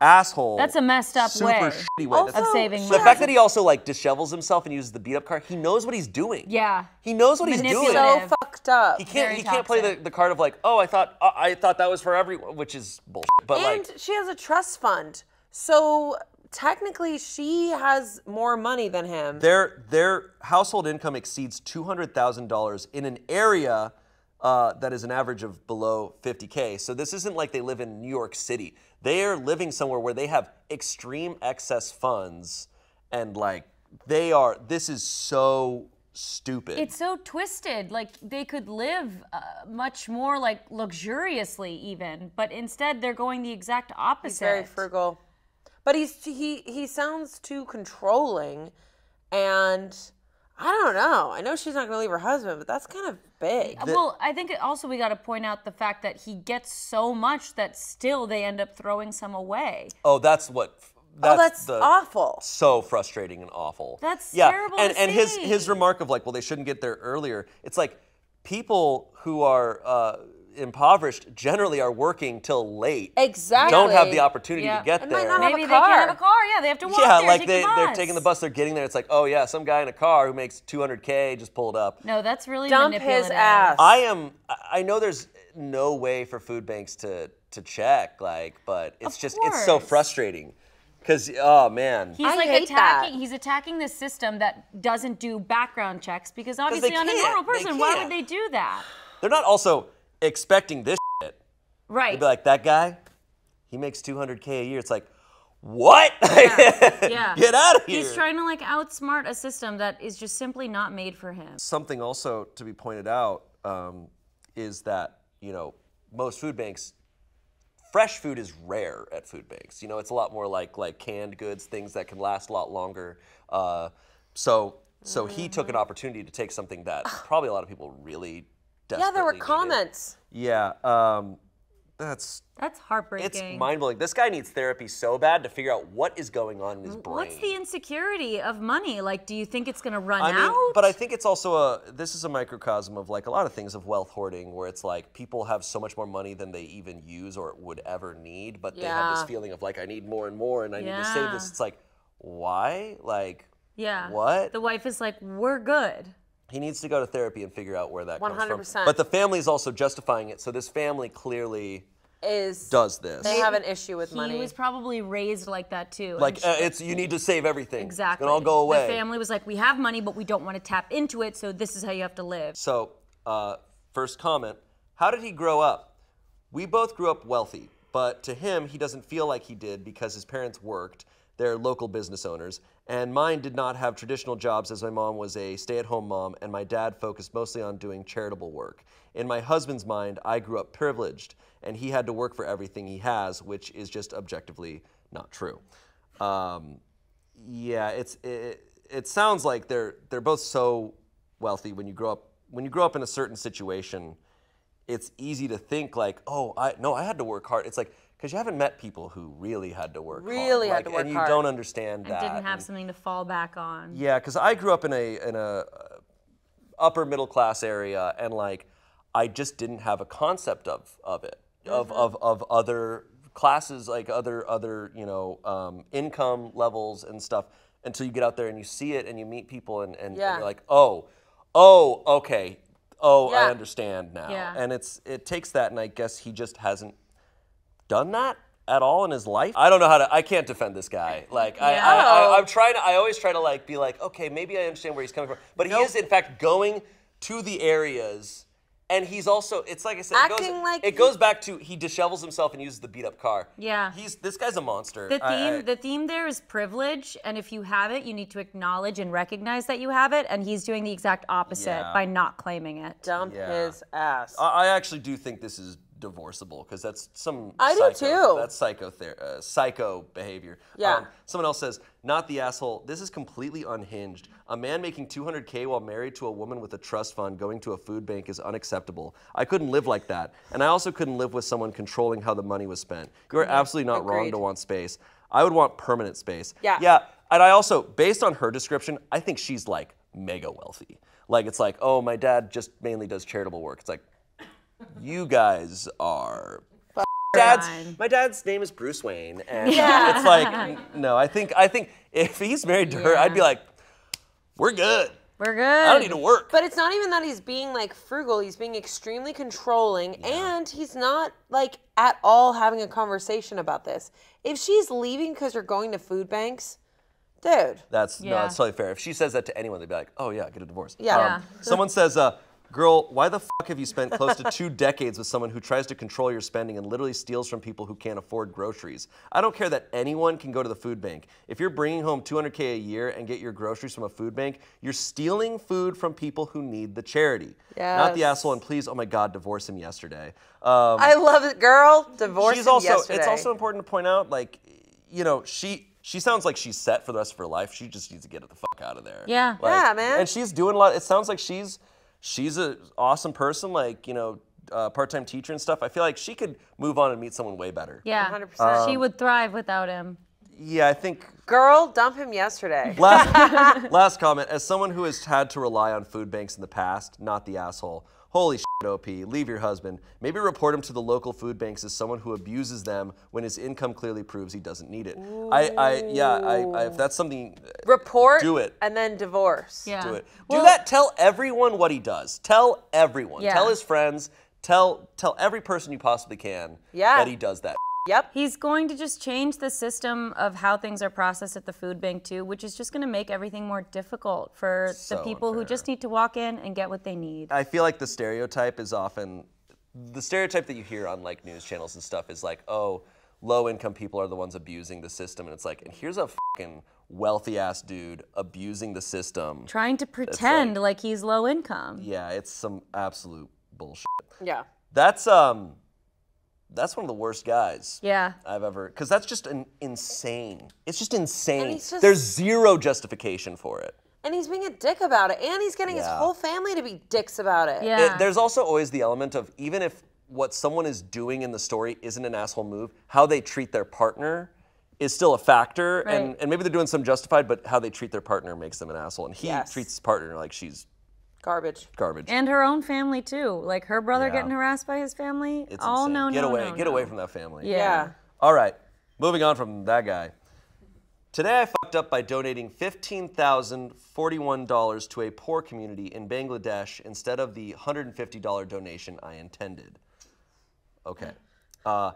asshole. That's a messed up super way. Super shitty way also, of saving money. The fact that he also like dishevels himself and uses the beat up card. He knows what he's doing. Yeah. He knows what he's doing. So fucked up. He can't. Very he can't toxic. play the, the card of like, oh, I thought uh, I thought that was for everyone, which is bullshit. But and like, she has a trust fund, so. Technically, she has more money than him. Their their household income exceeds two hundred thousand dollars in an area uh, that is an average of below fifty K. So this isn't like they live in New York City. They are living somewhere where they have extreme excess funds, and like they are. This is so stupid. It's so twisted. Like they could live uh, much more like luxuriously even, but instead they're going the exact opposite. He's very frugal. But he's he he sounds too controlling, and I don't know. I know she's not going to leave her husband, but that's kind of big. Well, I think also we got to point out the fact that he gets so much that still they end up throwing some away. Oh, that's what That's, oh, that's the, awful. So frustrating and awful. That's yeah. terrible. And, to and see. his his remark of like, well, they shouldn't get there earlier. It's like people who are uh, impoverished generally are working till late. Exactly. Don't have the opportunity yeah. to get and there. Might not Maybe have a car. they can't have a car. Yeah, they have to walk. Yeah, there like and take they the they're taking the bus. They're getting there. It's like, oh yeah, some guy in a car who makes two hundred K just pulled up. No, that's really dump his ass. I am. I know there's no way for food banks to to check like, but it's of just course. it's so frustrating. Cause oh man, he's I like hate attacking. That. He's attacking the system that doesn't do background checks because obviously on a normal person, why would they do that? They're not also expecting this shit. Right. They'd be like that guy, he makes two hundred K a year. It's like, what? Yeah. yeah. Get out of here. He's trying to like outsmart a system that is just simply not made for him. Something also to be pointed out um, is that you know most food banks. Fresh food is rare at food banks. You know, it's a lot more like like canned goods, things that can last a lot longer. Uh, so so mm-hmm. he took an opportunity to take something that probably a lot of people really desperately Yeah, there were needed. comments. Yeah, um, that's... That's heartbreaking. It's mind-blowing. This guy needs therapy so bad to figure out what is going on in his brain. What's the insecurity of money? Like, do you think it's gonna run I mean, out? But I think it's also a, this is a microcosm of like a lot of things of wealth hoarding where it's like people have so much more money than they even use or would ever need, but yeah. they have this feeling of like, I need more and more and I yeah. need to save this. It's like, why? Like, yeah. what? The wife is like, we're good. He needs to go to therapy and figure out where that one hundred percent comes from. But the family is also justifying it, so this family clearly is does this. They have an issue with he money. He was probably raised like that too. Like uh, it's you need to save everything. Exactly. It all go away. The family was like, we have money, but we don't want to tap into it, so this is how you have to live. So, uh, first comment: how did he grow up? We both grew up wealthy, but to him, he doesn't feel like he did because his parents worked. They're local business owners, and mine did not have traditional jobs as my mom was a stay-at-home mom, and my dad focused mostly on doing charitable work. In my husband's mind, I grew up privileged, and he had to work for everything he has, which is just objectively not true. Um, yeah, it's it, it sounds like they're they're both so wealthy. When you grow up when you grow up in a certain situation, it's easy to think like, oh, I no, I had to work hard. It's like. Because you haven't met people who really had to work really hard. Really had like, to work hard. And you hard. don't understand that. And didn't have and, something to fall back on. Yeah, because I grew up in a in a upper middle class area, and like I just didn't have a concept of of it, mm-hmm. of of of other classes, like other other you know um, income levels and stuff. Until you get out there and you see it, and you meet people, and and, yeah. and you're like, oh, oh, okay, oh, yeah. I understand now. Yeah. And it's it takes that, and I guess he just hasn't. Done that at all in his life? I don't know how to. I can't defend this guy. Like no. I, I, I, I'm trying to. I always try to like be like, okay, maybe I understand where he's coming from. But nope. he is in fact going to the areas, and he's also. It's like I said, acting it goes, like it he, goes back to he dishevels himself and uses the beat up car. Yeah, he's this guy's a monster. The theme, I, I, the theme there is privilege, and if you have it, you need to acknowledge and recognize that you have it. And he's doing the exact opposite yeah. by not claiming it. Dump yeah. his ass. I, I actually do think this is. Divorceable because that's some I psycho, do too. That's psychother uh, psycho behavior. Yeah. Um, someone else says, not the asshole. This is completely unhinged. A man making two hundred K while married to a woman with a trust fund going to a food bank is unacceptable. I couldn't live like that, and I also couldn't live with someone controlling how the money was spent. You are absolutely not Agreed. wrong to want space. I would want permanent space. Yeah. Yeah. And I also, based on her description, I think she's like mega wealthy. Like it's like, oh, my dad just mainly does charitable work. It's like. You guys are. Dad's, my dad's name is Bruce Wayne, and yeah. it's like no. I think I think if he's married to yeah. her, I'd be like, we're good. We're good. I don't need to work. But it's not even that he's being like frugal. He's being extremely controlling, yeah. and he's not like at all having a conversation about this. If she's leaving because you're going to food banks. Dude. That's yeah. no. That's totally fair. If she says that to anyone, they'd be like, oh yeah, get a divorce. Yeah. Um, yeah. Someone says, uh. girl, why the fuck have you spent close to two decades with someone who tries to control your spending and literally steals from people who can't afford groceries? I don't care that anyone can go to the food bank. If you're bringing home two hundred K a year and get your groceries from a food bank, you're stealing food from people who need the charity. Yes. Not the asshole, and please, oh my God, divorce him yesterday. Um, I love it, girl. Divorce she's him also, yesterday. It's also important to point out, like, you know, she... She sounds like she's set for the rest of her life. She just needs to get the fuck out of there. Yeah, like, yeah, man. And she's doing a lot. It sounds like she's... She's an awesome person, like, you know, uh, part-time teacher and stuff. I feel like she could move on and meet someone way better. Yeah, one hundred percent. Um, she would thrive without him. Yeah, I think. Girl, dump him yesterday. Last, last comment. As someone who has had to rely on food banks in the past, not the asshole. Holy shit, O P. Leave your husband. Maybe report him to the local food banks as someone who abuses them when his income clearly proves he doesn't need it. Ooh. I, I, yeah, I, I, if that's something, report. Do it and then divorce. Yeah. Do it. Well, do that. Tell everyone what he does. Tell everyone. Yeah. Tell his friends. Tell, tell every person you possibly can yeah. that he does that. Yep. He's going to just change the system of how things are processed at the food bank too, which is just going to make everything more difficult for so the people unfair. who just need to walk in and get what they need. I feel like the stereotype is often, the stereotype that you hear on like news channels and stuff is like, oh, low income people are the ones abusing the system. And it's like, and here's a fucking wealthy ass dude abusing the system. Trying to pretend like, like he's low income. Yeah, it's some absolute bullshit. Yeah. That's, um... that's one of the worst guys yeah. I've ever, because that's just an insane. It's just insane. Just, there's zero justification for it. And he's being a dick about it. And he's getting yeah. his whole family to be dicks about it. Yeah. It, there's also always the element of even if what someone is doing in the story isn't an asshole move, how they treat their partner is still a factor. Right. And, and maybe they're doing some justified, but how they treat their partner makes them an asshole. And he yes. treats his partner like she's garbage. Garbage. And her own family too. Like her brother yeah. getting harassed by his family. It's all insane. no, Get no, away. No, Get no. away from that family. Yeah. yeah. All right. Moving on from that guy. Today I fucked up by donating fifteen thousand forty-one dollars to a poor community in Bangladesh instead of the one hundred fifty dollar donation I intended. Okay. Uh,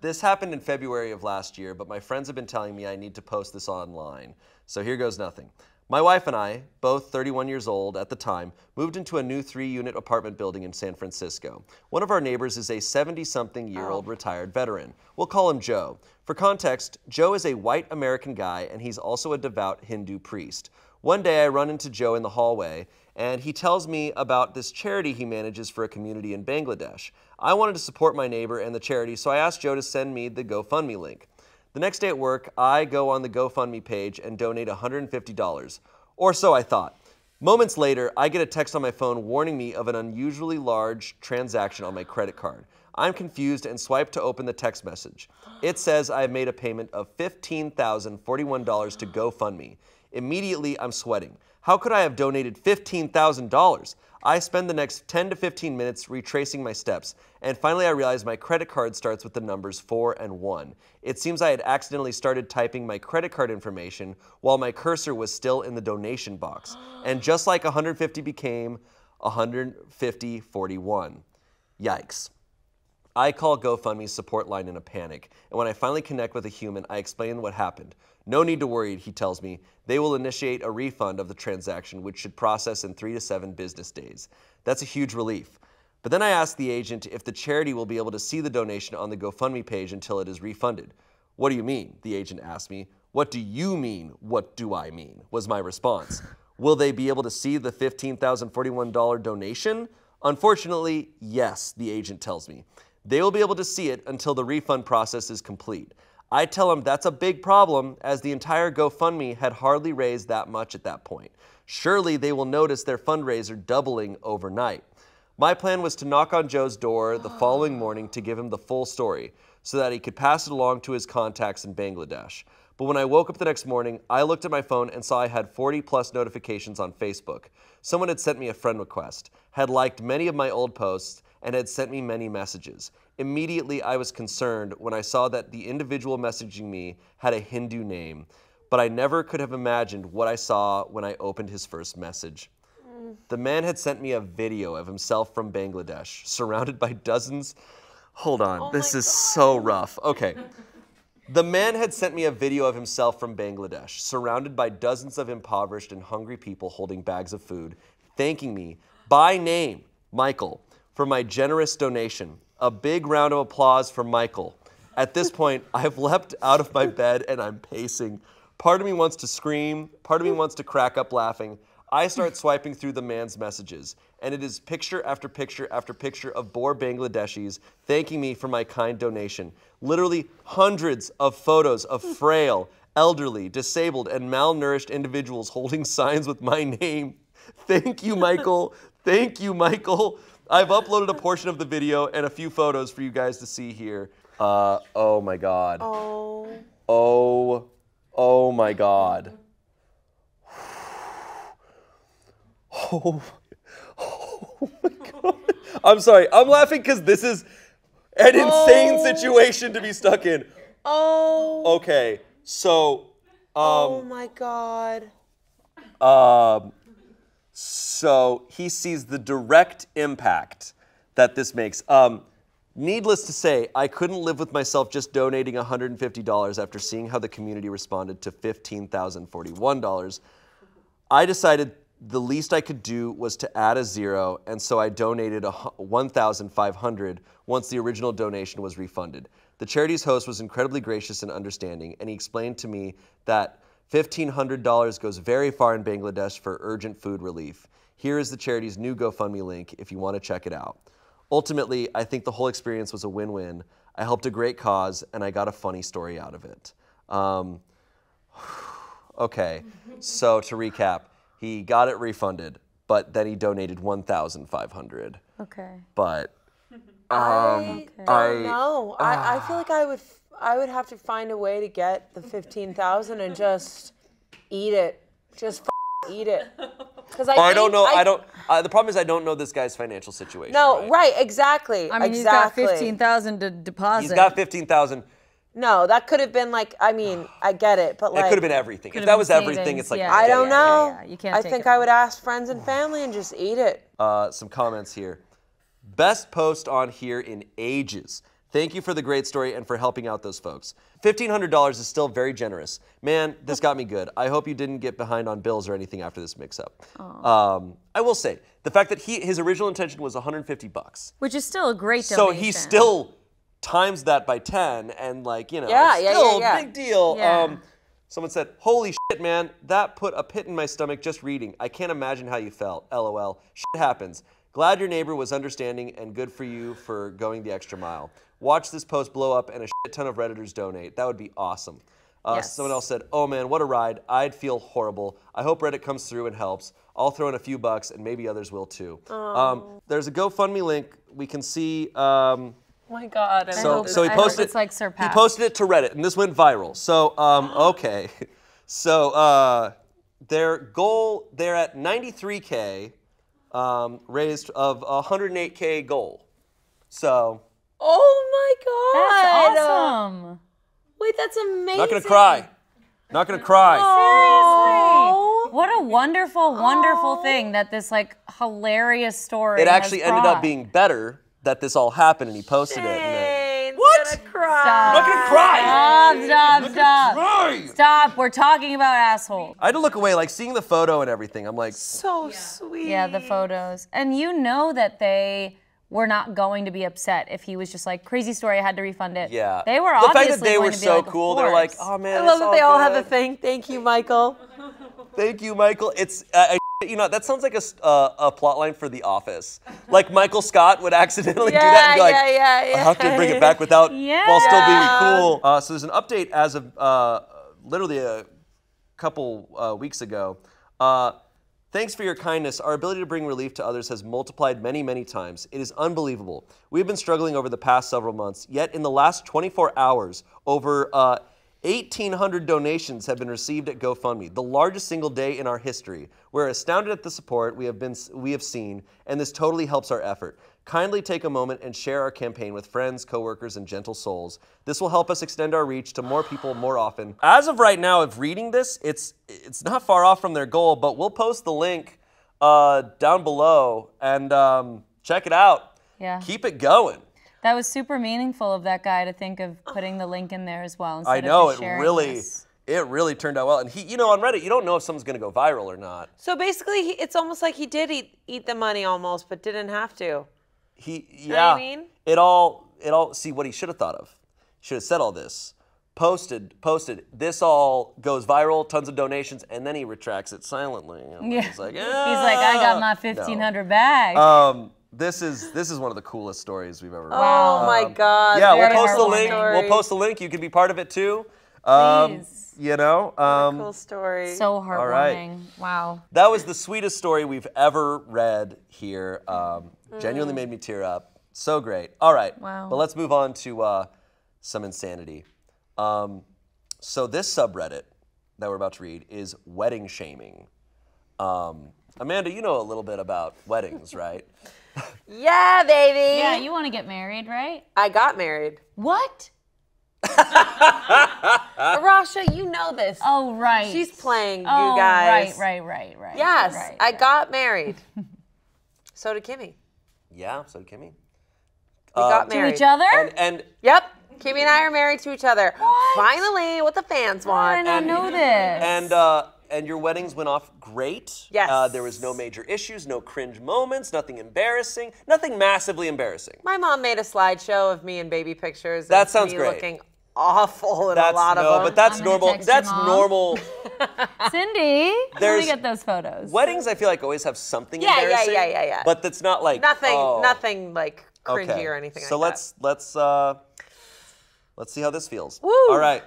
this happened in February of last year, but my friends have been telling me I need to post this online. So here goes nothing. My wife and I, both thirty-one years old at the time, moved into a new three-unit apartment building in San Francisco. One of our neighbors is a seventy-something-year-old oh. retired veteran. We'll call him Joe. For context, Joe is a white American guy, and he's also a devout Hindu priest. One day, I run into Joe in the hallway, and he tells me about this charity he manages for a community in Bangladesh. I wanted to support my neighbor and the charity, so I asked Joe to send me the GoFundMe link. The next day at work, I go on the GoFundMe page and donate one hundred fifty dollars, or so I thought. Moments later, I get a text on my phone warning me of an unusually large transaction on my credit card. I'm confused and swipe to open the text message. It says I have made a payment of fifteen thousand forty-one dollars to GoFundMe. Immediately, I'm sweating. How could I have donated fifteen thousand dollars? I spend the next ten to fifteen minutes retracing my steps, and finally I realize my credit card starts with the numbers four and one. It seems I had accidentally started typing my credit card information while my cursor was still in the donation box. And just like one hundred fifty became one hundred fifty forty-one. Yikes. I call GoFundMe's support line in a panic, and when I finally connect with a human, I explain what happened. No need to worry, he tells me. They will initiate a refund of the transaction, which should process in three to seven business days. That's a huge relief. But then I asked the agent if the charity will be able to see the donation on the GoFundMe page until it is refunded. What do you mean? The agent asked me. What do you mean? What do I mean? Was my response. Will they be able to see the fifteen thousand forty-one dollar donation? Unfortunately, yes, the agent tells me. They will be able to see it until the refund process is complete. I tell him that's a big problem, as the entire GoFundMe had hardly raised that much at that point. Surely they will notice their fundraiser doubling overnight. My plan was to knock on Joe's door the following morning to give him the full story so that he could pass it along to his contacts in Bangladesh. But when I woke up the next morning, I looked at my phone and saw I had forty plus notifications on Facebook. Someone had sent me a friend request, had liked many of my old posts, and had sent me many messages. Immediately, I was concerned when I saw that the individual messaging me had a Hindu name, but I never could have imagined what I saw when I opened his first message. Mm. The man had sent me a video of himself from Bangladesh, surrounded by dozens. Hold on, oh this is God. so rough. Okay. The man had sent me a video of himself from Bangladesh, surrounded by dozens of impoverished and hungry people holding bags of food, thanking me by name, Michael, for my generous donation. A big round of applause for Michael. At this point, I've leapt out of my bed and I'm pacing. Part of me wants to scream, part of me wants to crack up laughing. I start swiping through the man's messages, and it is picture after picture after picture of poor Bangladeshis thanking me for my kind donation. Literally hundreds of photos of frail, elderly, disabled, and malnourished individuals holding signs with my name. Thank you, Michael. Thank you, Michael. I've uploaded a portion of the video and a few photos for you guys to see here. Uh, oh my God. Oh Oh, oh my God. Oh, oh my God. I'm sorry. I'm laughing because this is an insane oh. situation to be stuck in. Oh. Okay. So. Um, oh my God. Um. So he sees the direct impact that this makes. Um, needless to say, I couldn't live with myself just donating one hundred fifty dollars after seeing how the community responded to fifteen thousand forty-one dollars. I decided the least I could do was to add a zero, and so I donated one thousand five hundred dollars once the original donation was refunded. The charity's host was incredibly gracious and understanding, and he explained to me that fifteen hundred dollars goes very far in Bangladesh for urgent food relief. Here is the charity's new GoFundMe link if you want to check it out. Ultimately, I think the whole experience was a win-win. I helped a great cause, and I got a funny story out of it. Um, okay, so to recap, he got it refunded, but then he donated one thousand five hundred dollars. Okay. But um, I, I don't know. Uh, I, I feel like I would. I would have to find a way to get the fifteen thousand and just eat it. Just f eat it. Cuz I, I don't know. I, I don't uh, the problem is I don't know this guy's financial situation. No, right, right exactly. I mean, exactly. He's got fifteen thousand to deposit. He's got fifteen thousand. No, that could have been like I mean, I get it, but like it could have been everything. If that was savings, everything, it's like yeah, I don't yeah, know. Yeah, yeah. You can't I take think it. I would ask friends and family and just eat it. Uh, some comments here. Best post on here in ages. Thank you for the great story and for helping out those folks. fifteen hundred dollars is still very generous. Man, this got me good. I hope you didn't get behind on bills or anything after this mix-up. Um, I will say, the fact that he his original intention was one hundred fifty bucks. Which is still a great donation. So he still times that by ten and like, you know, yeah, it's yeah, still a yeah, yeah. big deal. Yeah. Um, someone said, holy shit, man, that put a pit in my stomach just reading. I can't imagine how you felt, L O L. Shit happens. Glad your neighbor was understanding and good for you for going the extra mile. Watch this post blow up and a shit ton of Redditors donate. That would be awesome. Uh, yes. Someone else said, oh man, what a ride. I'd feel horrible. I hope Reddit comes through and helps. I'll throw in a few bucks and maybe others will too. Um, there's a GoFundMe link. We can see. Um, oh my God. I so, so he posted, it's like surpassed. He posted it to Reddit and this went viral. So, um, okay. So uh, their goal, they're at ninety-three K um, raised of one hundred eight K goal. So. Oh my God! That's awesome. Wait, that's amazing. Not gonna cry. Not gonna cry. Oh. Seriously. What a wonderful, wonderful oh. thing that this like hilarious story. It actually has ended brought. up being better that this all happened and he posted Shane's it. And then, what? Gonna cry. Stop. Not gonna cry. Stop! Stop! Stop! Cry. Stop! We're talking about assholes. I had to look away, like seeing the photo and everything. I'm like, so yeah. sweet. Yeah, the photos, and you know that they. We're not going to be upset if he was just like, crazy story, I had to refund it. Yeah. They were obviously going to be like, the fact that they were so cool, they're like, oh man, I love that they all have a thing. Thank you, Michael. Thank you, Michael. It's, uh, I, you know, that sounds like a, uh, a plot line for The Office. Like Michael Scott would accidentally yeah, do that and be like, yeah, yeah, yeah. I have to bring it back without, yeah. while still being cool. Uh, so there's an update as of uh, literally a couple uh, weeks ago. Uh, Thanks for your kindness. Our ability to bring relief to others has multiplied many, many times. It is unbelievable. We've been struggling over the past several months, yet in the last twenty-four hours, over uh, eighteen hundred donations have been received at GoFundMe, the largest single day in our history. We're astounded at the support we have, been, we have seen, and this totally helps our effort. Kindly take a moment and share our campaign with friends, coworkers, and gentle souls. This will help us extend our reach to more people more often. As of right now, if reading this, it's it's not far off from their goal, but we'll post the link uh, down below and um, check it out. Yeah. Keep it going. That was super meaningful of that guy to think of putting the link in there as well. Instead I know of just it really. This. It really turned out well. And he, you know, on Reddit, you don't know if someone's going to go viral or not. So basically, he, it's almost like he did eat, eat the money almost, but didn't have to. He, yeah. You know what I mean? It all, it all, see what he should have thought of. Should have said all this. Posted, posted. This all goes viral, tons of donations, and then he retracts it silently. You know, yeah. He's like, ah. He's like, I got my fifteen hundred no. back. Um, This is this is one of the coolest stories we've ever read. Oh um, my God. Yeah, we'll post the link. Story. We'll post the link. You can be part of it too. Um, Please. You know. Um, what a cool story. So heartwarming. All right. Wow. That was the sweetest story we've ever read here. Um, mm. Genuinely made me tear up. So great. All right. Wow. But let's move on to uh, some insanity. Um, So this subreddit that we're about to read is wedding shaming. Um, Amanda, you know a little bit about weddings, right? Yeah, baby. Yeah, you want to get married, right? I got married. What? Arasha, you know this. Oh, right. She's playing, oh, you guys. Right, right, right, right. Yes, right, I right. got married. So did Kimmy. Yeah, so did Kimmy. We uh, got married. To each other? And, and yep, Kimmy and I are married to each other. What? Finally, what the fans want. I didn't know this. And, uh, and your weddings went off great. Yes. Uh, there was no major issues, no cringe moments, nothing embarrassing, nothing massively embarrassing. My mom made a slideshow of me and baby pictures. That sounds great. Looking awful in that's, a lot no, of them. But that's normal. That's normal. Cindy, let me get those photos. Weddings, I feel like, always have something yeah, embarrassing. Yeah, yeah, yeah, yeah. But that's not like nothing, oh. nothing like cringy okay. or anything. So like let's that. let's uh, let's see how this feels. Woo. All right.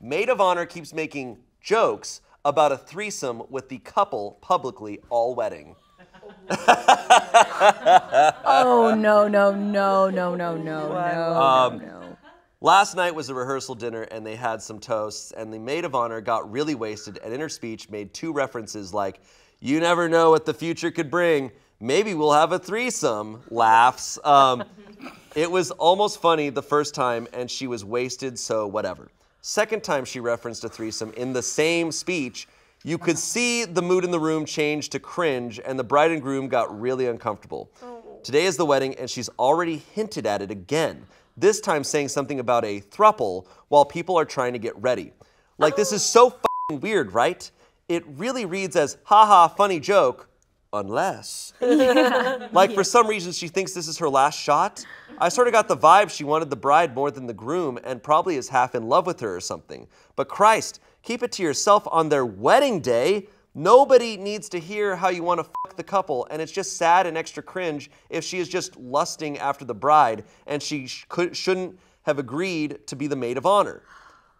Maid of honor keeps making jokes about a threesome with the couple publicly all wedding. Oh no no no no no no um, no no. Last night was a rehearsal dinner and they had some toasts and the maid of honor got really wasted and in her speech made two references like, "You never know what the future could bring. Maybe we'll have a threesome." Laughs. Um, it was almost funny the first time and she was wasted, so whatever. Second time she referenced a threesome in the same speech, you could see the mood in the room change to cringe and the bride and groom got really uncomfortable. Oh. Today is the wedding and she's already hinted at it again, this time saying something about a thruple while people are trying to get ready. Like, oh. This is so f***ing weird, right? It really reads as, haha, funny joke, unless. Yeah. Like, yeah. For some reason she thinks this is her last shot. I sort of got the vibe she wanted the bride more than the groom and probably is half in love with her or something. But Christ, keep it to yourself on their wedding day. Nobody needs to hear how you want to fuck the couple, and it's just sad and extra cringe if she is just lusting after the bride and she sh could, shouldn't have agreed to be the maid of honor.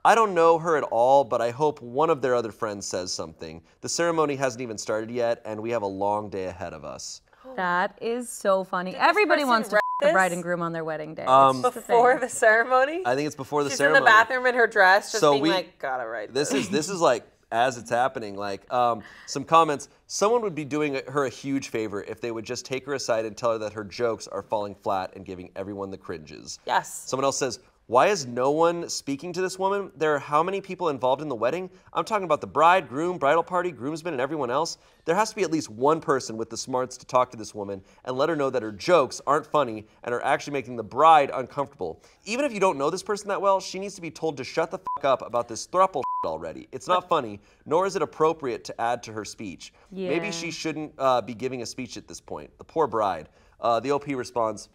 I don't know her at all, but I hope one of their other friends says something. The ceremony hasn't even started yet, and we have a long day ahead of us. That is so funny. Did Everybody wants to the bride and groom on their wedding day. Um, before the, the ceremony? I think it's before the She's ceremony. She's in the bathroom in her dress, just so being we, like, gotta write this. This is, this is like, as it's happening, like, um, some comments. Someone would be doing her a huge favor if they would just take her aside and tell her that her jokes are falling flat and giving everyone the cringes. Yes. Someone else says, why is no one speaking to this woman? There are how many people involved in the wedding? I'm talking about the bride, groom, bridal party, groomsmen, and everyone else. There has to be at least one person with the smarts to talk to this woman and let her know that her jokes aren't funny and are actually making the bride uncomfortable. Even if you don't know this person that well, she needs to be told to shut the fuck up about this thruple shit already. It's not funny, nor is it appropriate to add to her speech. Yeah. Maybe she shouldn't uh, be giving a speech at this point. The poor bride. Uh, the O P responds,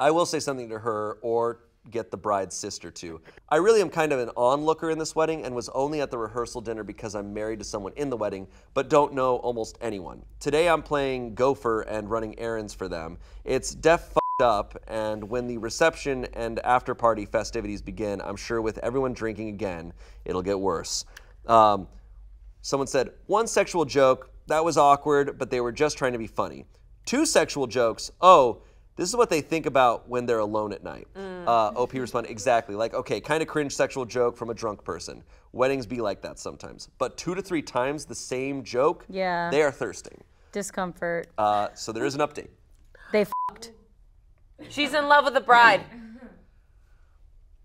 I will say something to her or get the bride's sister too. I really am kind of an onlooker in this wedding and was only at the rehearsal dinner because I'm married to someone in the wedding, but don't know almost anyone. Today I'm playing gopher and running errands for them. It's def fucked up, and when the reception and after party festivities begin, I'm sure with everyone drinking again, it'll get worse. Um, someone said, one sexual joke, that was awkward, but they were just trying to be funny. Two sexual jokes, oh, this is what they think about when they're alone at night. Mm. Uh, O P responded, exactly. Like, okay, kind of cringe sexual joke from a drunk person. Weddings be like that sometimes. But two to three times the same joke, yeah. They are thirsting. Discomfort. Uh, so there is an update. They f***ed. She's in love with the bride.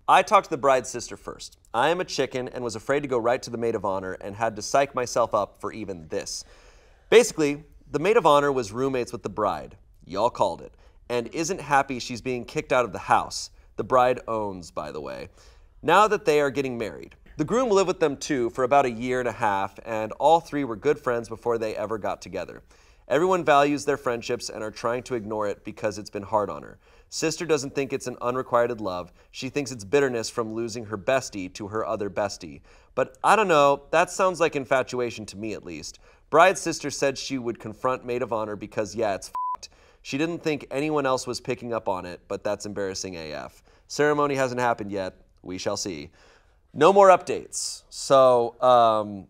I talked to the bride's sister first. I am a chicken and was afraid to go right to the maid of honor and had to psych myself up for even this. Basically, the maid of honor was roommates with the bride. Y'all called it. And isn't happy she's being kicked out of the house. The bride owns, by the way. Now that they are getting married. The groom lived with them too for about a year and a half, and all three were good friends before they ever got together. Everyone values their friendships and are trying to ignore it because it's been hard on her. Sister doesn't think it's an unrequited love. She thinks it's bitterness from losing her bestie to her other bestie. But I don't know, that sounds like infatuation to me at least. Bride's sister said she would confront maid of honor because yeah, it's f***ed. She didn't think anyone else was picking up on it, but that's embarrassing A F. Ceremony hasn't happened yet. We shall see. No more updates. So, um...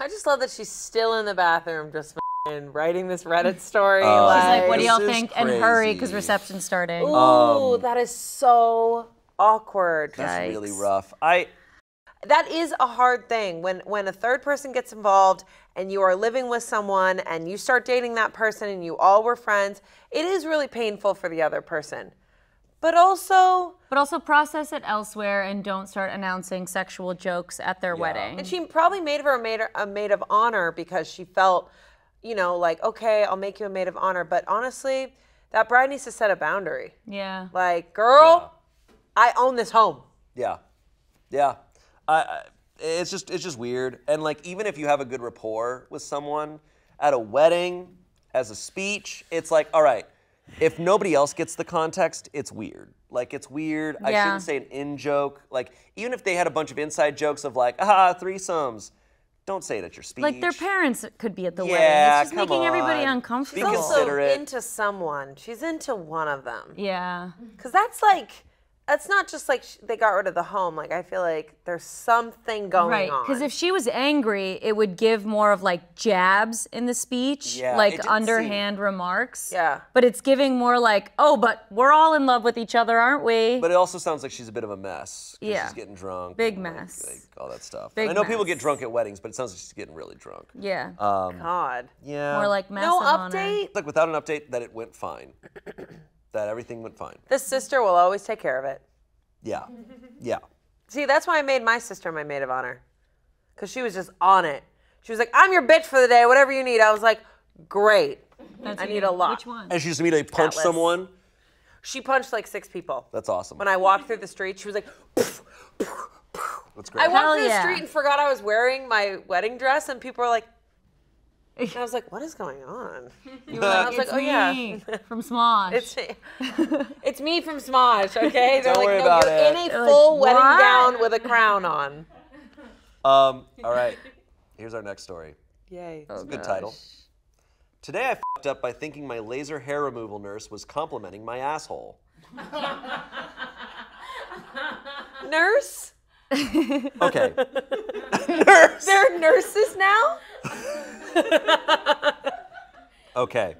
I just love that she's still in the bathroom just writing this Reddit story. Uh, like, she's like, what do y'all think? Crazy. And hurry, because reception's starting. Ooh, um, that is so awkward. That's Yikes. Really rough. I... that is a hard thing. When, when a third person gets involved and you are living with someone and you start dating that person and you all were friends, it is really painful for the other person. But also... But also process it elsewhere and don't start announcing sexual jokes at their yeah. wedding. And she probably made her a maid, a maid of honor because she felt, you know, like, okay, I'll make you a maid of honor. But honestly, that bride needs to set a boundary. Yeah. Like, girl, yeah. I own this home. Yeah. Yeah. I, I, it's just it's just weird. And, like, even if you have a good rapport with someone, at a wedding, as a speech, it's like, all right, if nobody else gets the context, it's weird. Like, it's weird. Yeah. I shouldn't say an in-joke. Like, even if they had a bunch of inside jokes of, like, ah, threesomes, don't say it at your speech. Like, their parents could be at the yeah, wedding. It's just making on. everybody uncomfortable. She's also into someone. She's into one of them. Yeah. Because that's, like... It's not just like they got rid of the home. Like, I feel like there's something going right. on. Right, because if she was angry, it would give more of like jabs in the speech, yeah, like underhand seem... remarks. Yeah. But it's giving more like, oh, but we're all in love with each other, aren't we? But it also sounds like she's a bit of a mess. Yeah. She's getting drunk. Big mess. Like, like, all that stuff. Big I know mess. people get drunk at weddings, but it sounds like she's getting really drunk. Yeah. Um, God. Yeah. More like mess. No update? Like, without an update, that it went fine. That everything went fine. The sister will always take care of it. Yeah, yeah. See, that's why I made my sister my maid of honor. Because she was just on it. She was like, I'm your bitch for the day, whatever you need. I was like, great. That's I need a lot. Which one? And she used to immediately punch someone? She punched like six people. That's awesome. When I walked through the street, she was like, poof, poof, poof. That's great. I walked Hell through yeah. the street and forgot I was wearing my wedding dress, and people were like, and I was like, what is going on? You were like, I was it's like, oh, me yeah. from Smosh. It's me. It's me from Smosh, okay? They're Don't like, no, you're it. in a They're full like, wedding gown with a crown on. Um, all right. Here's our next story. Yay. Oh, it's a good gosh. title. Today I f***ed up by thinking my laser hair removal nurse was complimenting my asshole. Nurse? Okay. Nurse. They're nurses now? Okay.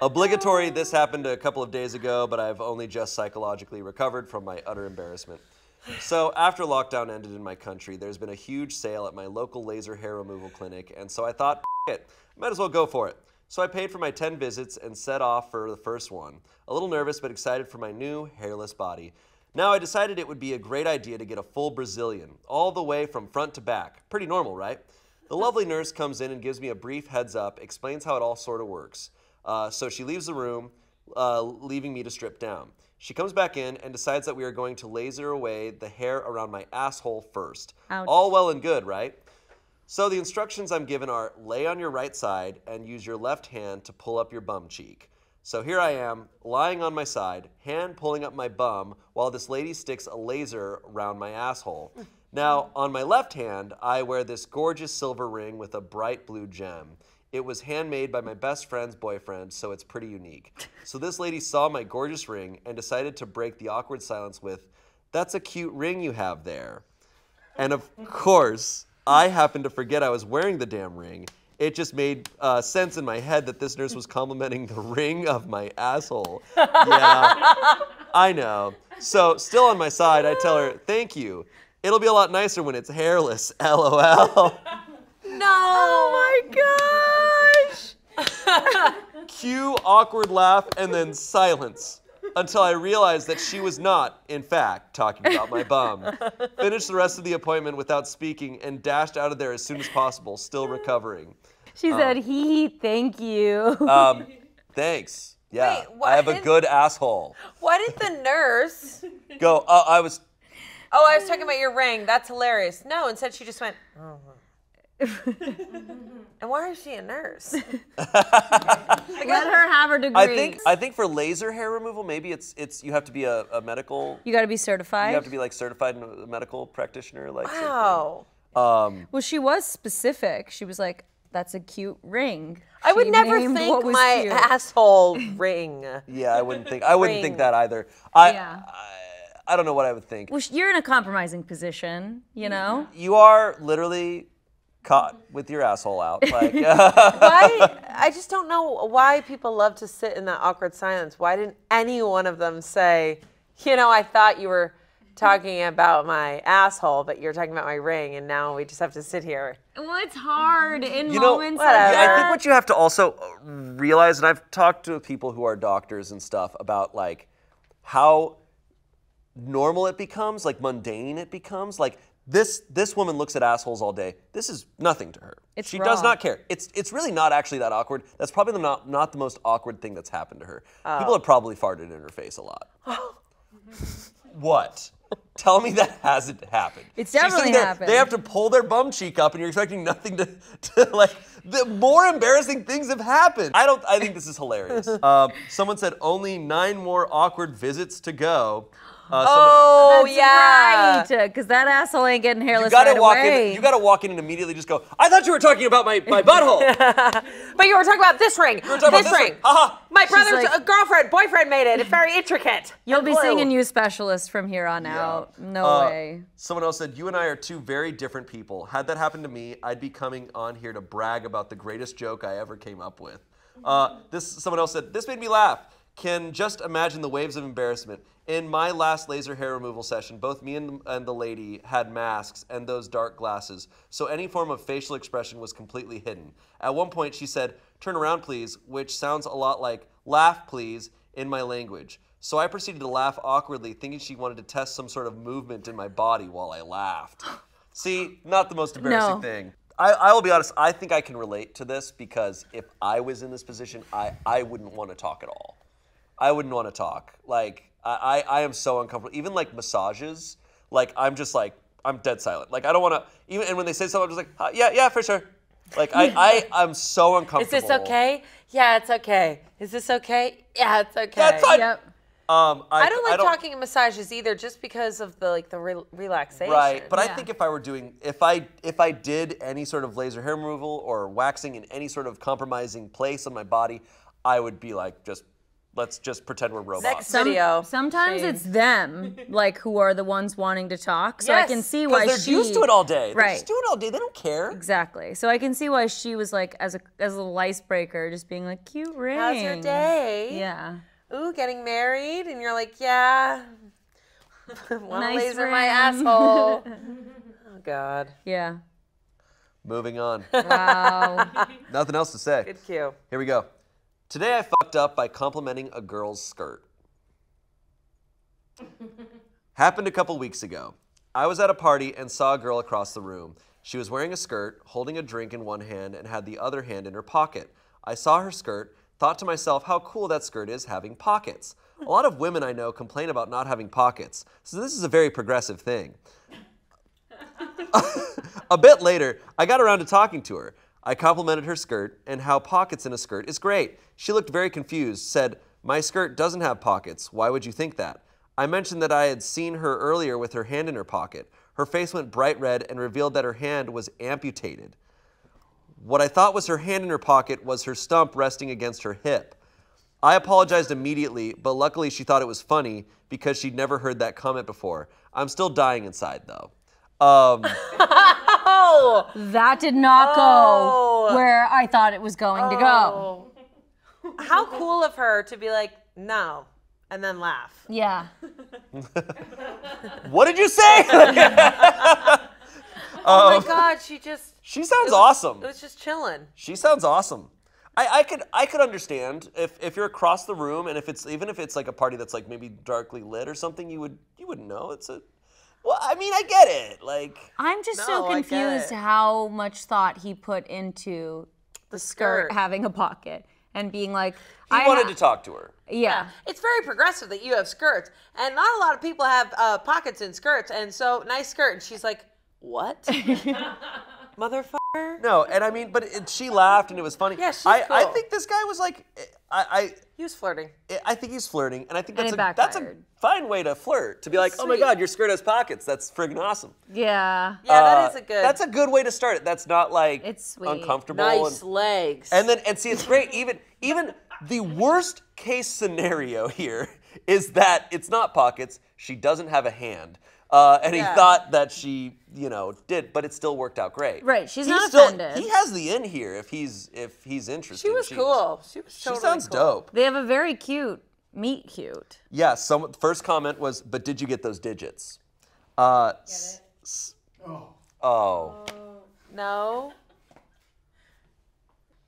Obligatory, this happened a couple of days ago, but I've only just psychologically recovered from my utter embarrassment. So after lockdown ended in my country, there's been a huge sale at my local laser hair removal clinic, and so I thought, F it, might as well go for it. So I paid for my ten visits and set off for the first one. A little nervous, but excited for my new hairless body. Now I decided it would be a great idea to get a full Brazilian, all the way from front to back. Pretty normal, right? The lovely nurse comes in and gives me a brief heads up, explains how it all sort of works. Uh, so she leaves the room, uh, leaving me to strip down. She comes back in and decides that we are going to laser away the hair around my asshole first. Ouch. All well and good, right? So the instructions I'm given are lay on your right side and use your left hand to pull up your bum cheek. So here I am, lying on my side, hand pulling up my bum, while this lady sticks a laser around my asshole. Now, on my left hand, I wear this gorgeous silver ring with a bright blue gem. It was handmade by my best friend's boyfriend, so it's pretty unique. So this lady saw my gorgeous ring and decided to break the awkward silence with, "That's a cute ring you have there." And of course, I happened to forget I was wearing the damn ring. It just made uh, sense in my head that this nurse was complimenting the ring of my asshole. Yeah, I know. So, still on my side, I tell her, thank you. It'll be a lot nicer when it's hairless, LOL. No! Oh my gosh! Cue awkward laugh and then silence. Until I realized that she was not, in fact, talking about my bum. Finished the rest of the appointment without speaking and dashed out of there as soon as possible, still recovering. She um, said, hee, thank you. Um, thanks. Yeah, Wait, I have did, a good asshole. Why did the nurse go, oh, I was... Oh, I was talking about your ring. That's hilarious. No, instead she just went, oh. And why is she a nurse? Let her have her degree. I think I think for laser hair removal, maybe it's it's you have to be a, a medical. You got to be certified. You have to be like certified medical practitioner, like. Wow. Um, well, she was specific. She was like, "That's a cute ring." I she would never think my cute. asshole ring. Yeah, I wouldn't think. I wouldn't ring. think that either. I, yeah. I, I don't know what I would think. Well, you're in a compromising position, you know. You are literally. Caught with your asshole out. Like, why? I just don't know why people love to sit in that awkward silence. Why didn't any one of them say, you know, I thought you were talking about my asshole, but you're talking about my ring, and now we just have to sit here. Well, it's hard in you moments know, like yeah, that. I think what you have to also realize, and I've talked to people who are doctors and stuff about like how normal it becomes, like mundane it becomes. Like this, this woman looks at assholes all day. This is nothing to her. It's she raw. does not care. It's it's really not actually that awkward. That's probably the not not the most awkward thing that's happened to her. Oh. People have probably farted in her face a lot. What? Tell me that hasn't happened. It's definitely there, happened. They have to pull their bum cheek up, and you're expecting nothing to, to like. The more embarrassing things have happened. I don't. I think this is hilarious. uh, someone said only nine more awkward visits to go. Uh, oh someone, that's yeah, right. Because that asshole ain't getting hairless. You gotta right walk away. in. You gotta walk in and immediately just go. I thought you were talking about my my butthole. But you were talking about this ring. You were talking this about this ring. ring. Uh-huh. My brother's like, a girlfriend, boyfriend made it. It's very intricate. You'll be seeing a new specialist from here on yeah. out. No uh, way. Someone else said you and I are two very different people. Had that happened to me, I'd be coming on here to brag about the greatest joke I ever came up with. Uh, this someone else said this made me laugh. Can just imagine the waves of embarrassment. In my last laser hair removal session, both me and the, and the lady had masks and those dark glasses, so any form of facial expression was completely hidden. At one point, she said, "Turn around, please," which sounds a lot like "laugh, please" in my language. So I proceeded to laugh awkwardly, thinking she wanted to test some sort of movement in my body while I laughed. See, not the most embarrassing no. thing. I, I will be honest, I think I can relate to this because if I was in this position, I, I wouldn't want to talk at all. I wouldn't want to talk. Like, I, I, I am so uncomfortable. Even like massages, like I'm just like, I'm dead silent. Like I don't want to, even, and when they say something, I'm just like, oh, yeah, yeah, for sure. Like I, I, I'm so uncomfortable. Is this okay? Yeah, it's okay. Is this okay? Yeah, it's okay. That's fine. Yep. Um, I, I don't like I don't, talking in massages either, just because of the like the re relaxation. Right, but yeah. I think if I were doing, if I if I did any sort of laser hair removal or waxing in any sort of compromising place on my body, I would be like just. Let's just pretend we're robots. Next video. Some, sometimes Shame. it's them, like, who are the ones wanting to talk. So yes, I can see why they're she... they're used to it all day. Right. They're just doing it all day. They don't care. Exactly. So I can see why she was, like, as a, as a little icebreaker, just being like, cute ring. How's your day? Yeah. Ooh, getting married? And you're like, yeah. Wanna nice laser ring. my asshole. Oh, God. Yeah. Moving on. Wow. Nothing else to say. Good cue. Here we go. Today I fucked up by complimenting a girl's skirt. Happened a couple weeks ago. I was at a party and saw a girl across the room. She was wearing a skirt, holding a drink in one hand and had the other hand in her pocket. I saw her skirt, thought to myself how cool that skirt is having pockets. A lot of women I know complain about not having pockets, so this is a very progressive thing. A bit later, I got around to talking to her. I complimented her skirt and how pockets in a skirt is great. She looked very confused, said, "My skirt doesn't have pockets. Why would you think that?" I mentioned that I had seen her earlier with her hand in her pocket. Her face went bright red and revealed that her hand was amputated. What I thought was her hand in her pocket was her stump resting against her hip. I apologized immediately, but luckily she thought it was funny because she'd never heard that comment before. I'm still dying inside though. Um, oh, that did not oh. go where I thought it was going oh. to go. How cool of her to be like, no, and then laugh. Yeah. What did you say? Oh um, my God, she just. She sounds it was, awesome. It was just chilling. She sounds awesome. I, I could I could understand if, if you're across the room and if it's even if it's like a party that's like maybe darkly lit or something, you would you wouldn't know. It's a. Well, I mean, I get it. Like, I'm just no, so confused how much thought he put into the skirt, skirt having a pocket and being like, he I wanted to talk to her. Yeah. yeah, it's very progressive that you have skirts, and not a lot of people have uh, pockets in skirts. And so, nice skirt. And she's like, what, motherfucker? No, and I mean, but it, she laughed, and it was funny. Yeah, she's I, cool. I think this guy was like, I, I. He was flirting. I think he's flirting, and I think that's a, that's a fine way to flirt. To be that's like, sweet. oh my God, your skirt has pockets. That's friggin' awesome. Yeah. Yeah, uh, that is a good. That's a good way to start it. That's not like it's sweet. uncomfortable. Nice and, legs. And then and see, it's great. Even even the worst case scenario here is that it's not pockets. She doesn't have a hand. Uh, and yeah. he thought that she, you know, did, but it still worked out great. Right, she's he's not still, offended. He has the in here if he's if he's interested. She was she cool. Was, she was totally She sounds cool. dope. They have a very cute meet cute. Yeah. Some first comment was, "But did you get those digits?" Uh, s s oh. oh. No.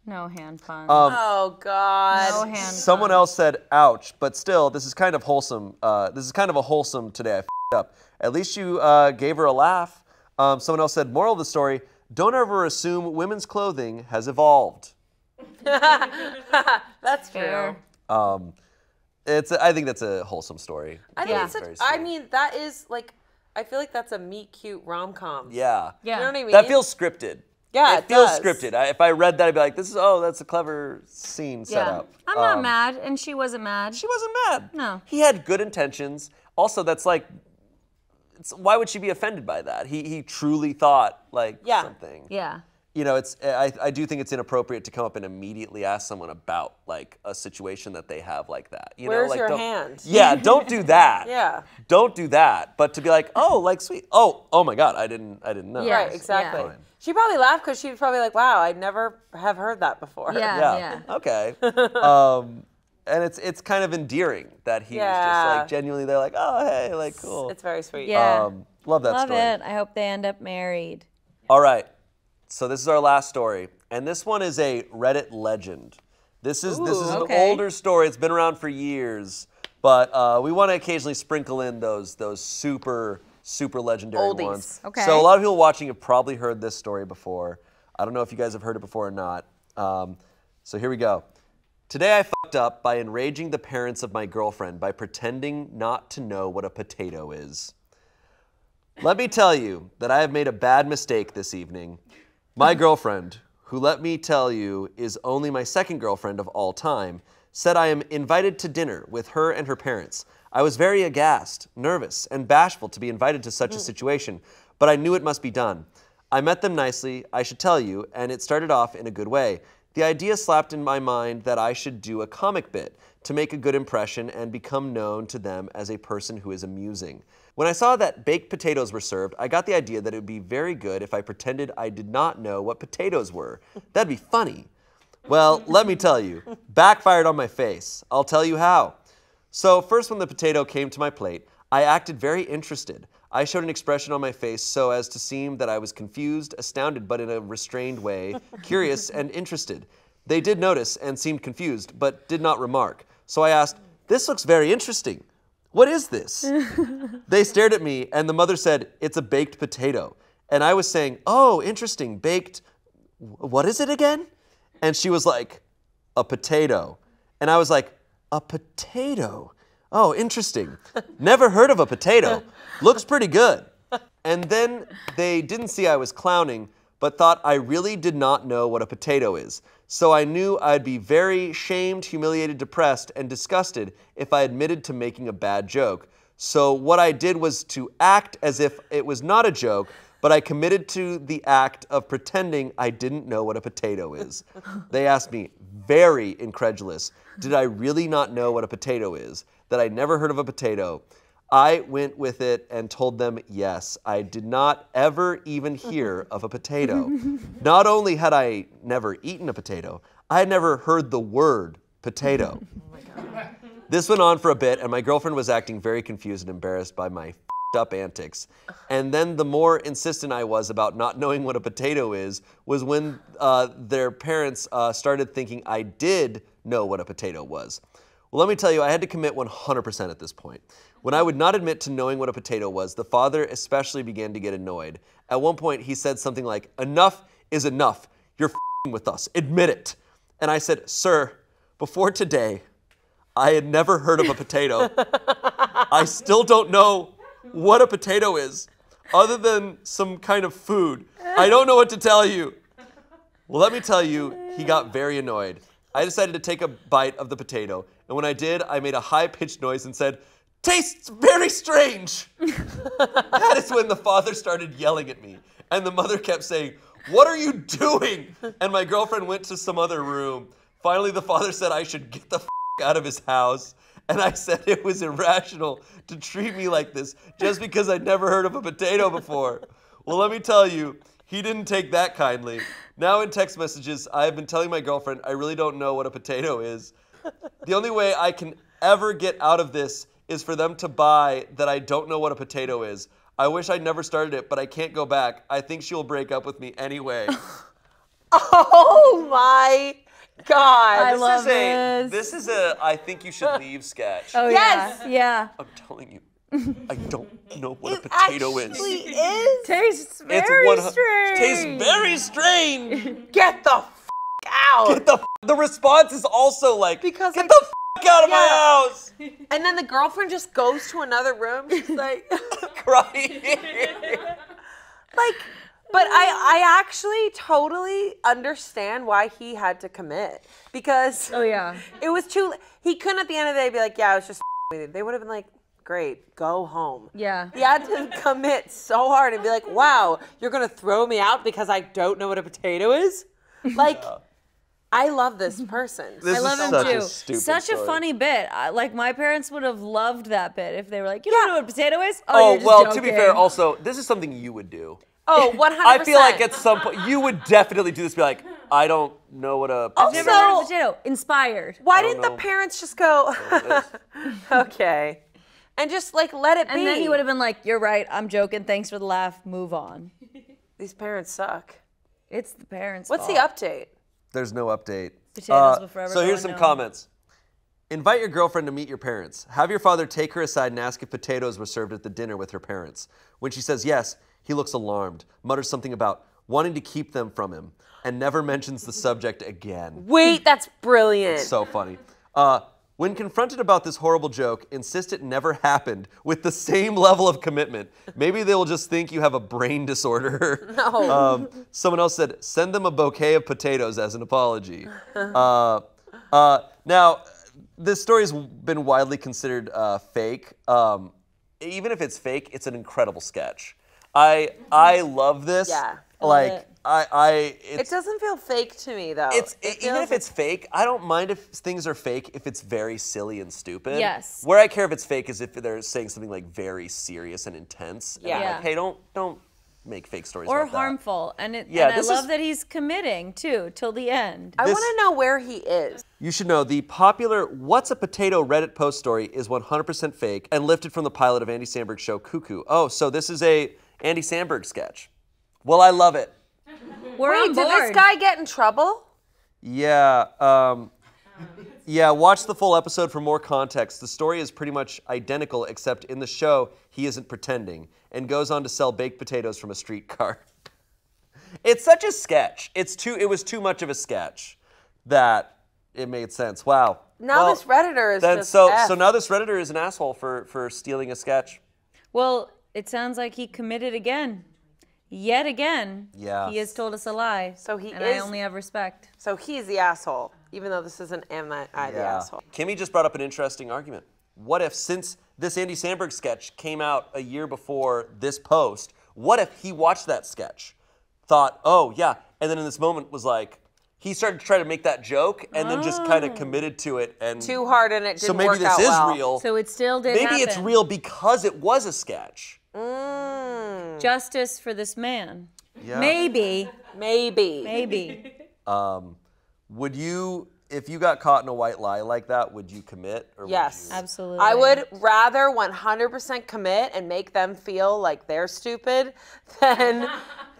No hand puns. Um, oh, God. No hand Someone puns. else said, ouch, but still, this is kind of wholesome. Uh, this is kind of a wholesome today. I f***ed up. At least you uh, gave her a laugh. Um, someone else said, moral of the story, don't ever assume women's clothing has evolved. That's fair. Um, it's. I think that's a wholesome story. I think yeah. it's such, I mean, that is like, I feel like that's a meet cute rom-com. Yeah. yeah. You know what I mean? That feels scripted. Yeah, it, it feels does. scripted. I, if I read that, I'd be like, "This is oh, that's a clever scene yeah. setup." I'm not um, mad, and she wasn't mad. She wasn't mad. No, he had good intentions. Also, that's like, it's, why would she be offended by that? He he truly thought like yeah. something. Yeah. You know, it's I I do think it's inappropriate to come up and immediately ask someone about like a situation that they have like that. You Where's know, like, your don't, hand? Yeah, don't do that. yeah. Don't do that. But to be like, oh, like sweet, oh, oh my God, I didn't, I didn't know. Yeah, right, exactly. Yeah. She probably laughed because she was probably like, wow, I never have heard that before. Yeah, yeah. yeah. Okay. um, and it's it's kind of endearing that he yeah. was just like genuinely, they're like, oh, hey, like cool. It's very sweet. Yeah. Um, love that love story. Love it. I hope they end up married. All right. So this is our last story. And this one is a Reddit legend. This is, Ooh, this is okay. an older story. It's been around for years. But uh, we want to occasionally sprinkle in those, those super... super legendary Oldies. ones. Okay. So a lot of people watching have probably heard this story before. I don't know if you guys have heard it before or not. Um, so here we go. Today I fucked up by enraging the parents of my girlfriend by pretending not to know what a potato is. Let me tell you that I have made a bad mistake this evening. My girlfriend, who let me tell you is only my second girlfriend of all time, said I am invited to dinner with her and her parents. I was very aghast, nervous, and bashful to be invited to such a situation, but I knew it must be done. I met them nicely, I should tell you, and it started off in a good way. The idea slapped in my mind that I should do a comic bit to make a good impression and become known to them as a person who is amusing. When I saw that baked potatoes were served, I got the idea that it would be very good if I pretended I did not know what potatoes were. That'd be funny. Well, let me tell you, backfired on my face. I'll tell you how. So first, when the potato came to my plate, I acted very interested. I showed an expression on my face so as to seem that I was confused, astounded, but in a restrained way, curious and interested. They did notice and seemed confused, but did not remark. So I asked, "This looks very interesting. What is this?" They stared at me, and the mother said, "It's a baked potato." And I was saying, "Oh, interesting, baked, what is it again?" And she was like, "A potato." And I was like, "A potato? Oh, interesting. Never heard of a potato. Looks pretty good." And then they didn't see I was clowning, but thought I really did not know what a potato is. So I knew I'd be very shamed, humiliated, depressed, and disgusted if I admitted to making a bad joke. So what I did was to act as if it was not a joke, but I committed to the act of pretending I didn't know what a potato is. They asked me, very incredulous, did I really not know what a potato is? That I never heard of a potato? I went with it and told them, yes, I did not ever even hear of a potato. Not only had I never eaten a potato, I had never heard the word potato. Oh my God. This went on for a bit, and my girlfriend was acting very confused and embarrassed by my up antics. And then the more insistent I was about not knowing what a potato is was when uh, their parents uh, started thinking I did know what a potato was. Well, let me tell you, I had to commit one hundred percent at this point. When I would not admit to knowing what a potato was, the father especially began to get annoyed. At one point, he said something like, "Enough is enough. You're f***ing with us. Admit it." And I said, "Sir, before today, I had never heard of a potato. I still don't know what a potato is, other than some kind of food. I don't know what to tell you." Well, let me tell you, he got very annoyed. I decided to take a bite of the potato, and when I did, I made a high-pitched noise and said, "Tastes very strange." That is when the father started yelling at me, and the mother kept saying, "What are you doing?" And my girlfriend went to some other room. Finally, the father said I should get the f out of his house. And I said it was irrational to treat me like this just because I'd never heard of a potato before. Well, let me tell you, he didn't take that kindly. Now in text messages, I have been telling my girlfriend I really don't know what a potato is. The only way I can ever get out of this is for them to buy that I don't know what a potato is. I wish I'd never started it, but I can't go back. I think she'll break up with me anyway. Oh my God. I this love is this. A, this is a I think you should leave sketch. Oh, yes. Yeah. yeah. I'm telling you. I don't know what it a potato is. It actually is. Tastes very it's strange. Tastes very strange. Get the f*** out. Get the f***. The response is also like, because get I, the f*** out of yeah. my house. And then the girlfriend just goes to another room. She's like, crying. Like, but I, I actually totally understand why he had to commit. Because oh, yeah. it was too, he couldn't at the end of the day be like, yeah, I was just f***ing with you. They would have been like, great, go home. Yeah. He had to commit so hard and be like, wow, you're gonna throw me out because I don't know what a potato is? Like, yeah. I love this person. This I love is him such too. A stupid such story. A funny bit. I, like, my parents would have loved that bit if they were like, you yeah. don't know what a potato is? Oh, oh you're just well, joking. To be fair, also, this is something you would do. Oh, one hundred percent. I feel like at some point, you would definitely do this, be like, I don't know what a potato also, is. I've never heard of a potato. Inspired. Why didn't know. The parents just go, okay. And just like let it and be. And then he would have been like, you're right, I'm joking, thanks for the laugh, move on. These parents suck. It's the parents' What's fault. The update? There's no update. Potatoes uh, will forever So here's some known. Comments. Invite your girlfriend to meet your parents. Have your father take her aside and ask if potatoes were served at the dinner with her parents. When she says yes, he looks alarmed, mutters something about wanting to keep them from him, and never mentions the subject again. Wait, that's brilliant. That's so funny. Uh, When confronted about this horrible joke, insist it never happened with the same level of commitment. Maybe they will just think you have a brain disorder. No. Um, someone else said, send them a bouquet of potatoes as an apology. Uh, uh, now, this story has been widely considered uh, fake. Um, even if it's fake, it's an incredible sketch. I I love this. Yeah. Like it. I, I it's, it doesn't feel fake to me though. It's it even if it's fake, I don't mind if things are fake if it's very silly and stupid. Yes. Where I care if it's fake is if they're saying something like very serious and intense. Yeah. And I'm like, hey, don't don't make fake stories or about harmful. That. And it yeah, and I love is, that he's committing too till the end. I want to know where he is. You should know the popular "What's a Potato" Reddit post story is one hundred percent fake and lifted from the pilot of Andy Samberg's show Cuckoo. Oh, so this is a Andy Samberg sketch. Well, I love it. We're Wait, on board. Did this guy get in trouble? Yeah. Um, yeah, watch the full episode for more context. The story is pretty much identical, except in the show, he isn't pretending and goes on to sell baked potatoes from a streetcar. It's such a sketch. It's too. It was too much of a sketch that it made sense. Wow. Now well, this Redditor is then, just so, so now this Redditor is an asshole for, for stealing a sketch. Well, it sounds like he committed again. Yet again, yeah. he has told us a lie, so he and is, I only have respect. So he is the asshole, even though this isn't am I yeah. the asshole. Kimmy just brought up an interesting argument. What if, since this Andy Samberg sketch came out a year before this post, what if he watched that sketch, thought, oh, yeah, and then in this moment was like, he started to try to make that joke and oh. then just kind of committed to it. And too hard and it didn't work out well. So maybe this is well. real. So it still did maybe happen. It's real because it was a sketch. Mm. Justice for this man. Yeah. Maybe. Maybe. Maybe. Um, would you, if you got caught in a white lie like that, would you commit? Or yes. Would you... Absolutely. I would rather one hundred percent commit and make them feel like they're stupid than,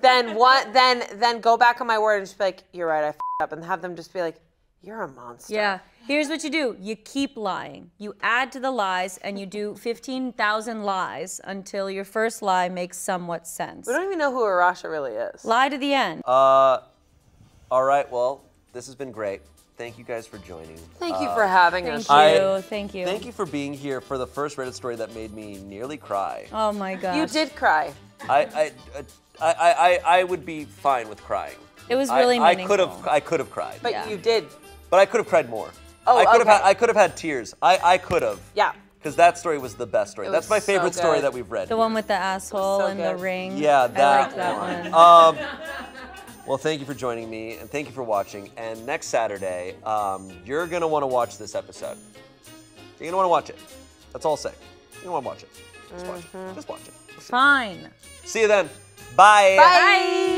than, what, than, than go back on my word and just be like, you're right, I f***ed up. And have them just be like, you're a monster. Yeah. Here's what you do. You keep lying. You add to the lies, and you do fifteen thousand lies until your first lie makes somewhat sense. We don't even know who Arasha really is. Lie to the end. Uh, all right, well, this has been great. Thank you guys for joining. Thank uh, you for having thank us. Thank you, I, thank you. Thank you for being here for the first Reddit story that made me nearly cry. Oh my gosh. You did cry. I, I, I, I, I would be fine with crying. It was really I, meaningful. I could have, I could have cried. But yeah. you did. But I could have cried more. Oh, I could okay. have had, I could have had tears. I, I could have. Yeah. Because that story was the best story. It That's my favorite so story that we've read. The here. One with the asshole so and good. The ring. Yeah, that, I like that one. one. um, well, thank you for joining me, and thank you for watching. And next Saturday, um, you're going to want to watch this episode. You're going to want to watch it. That's all I'll say. You're going to want to watch it. Just mm-hmm. watch it. Just watch it. Fine. See you then. Bye. Bye. Bye.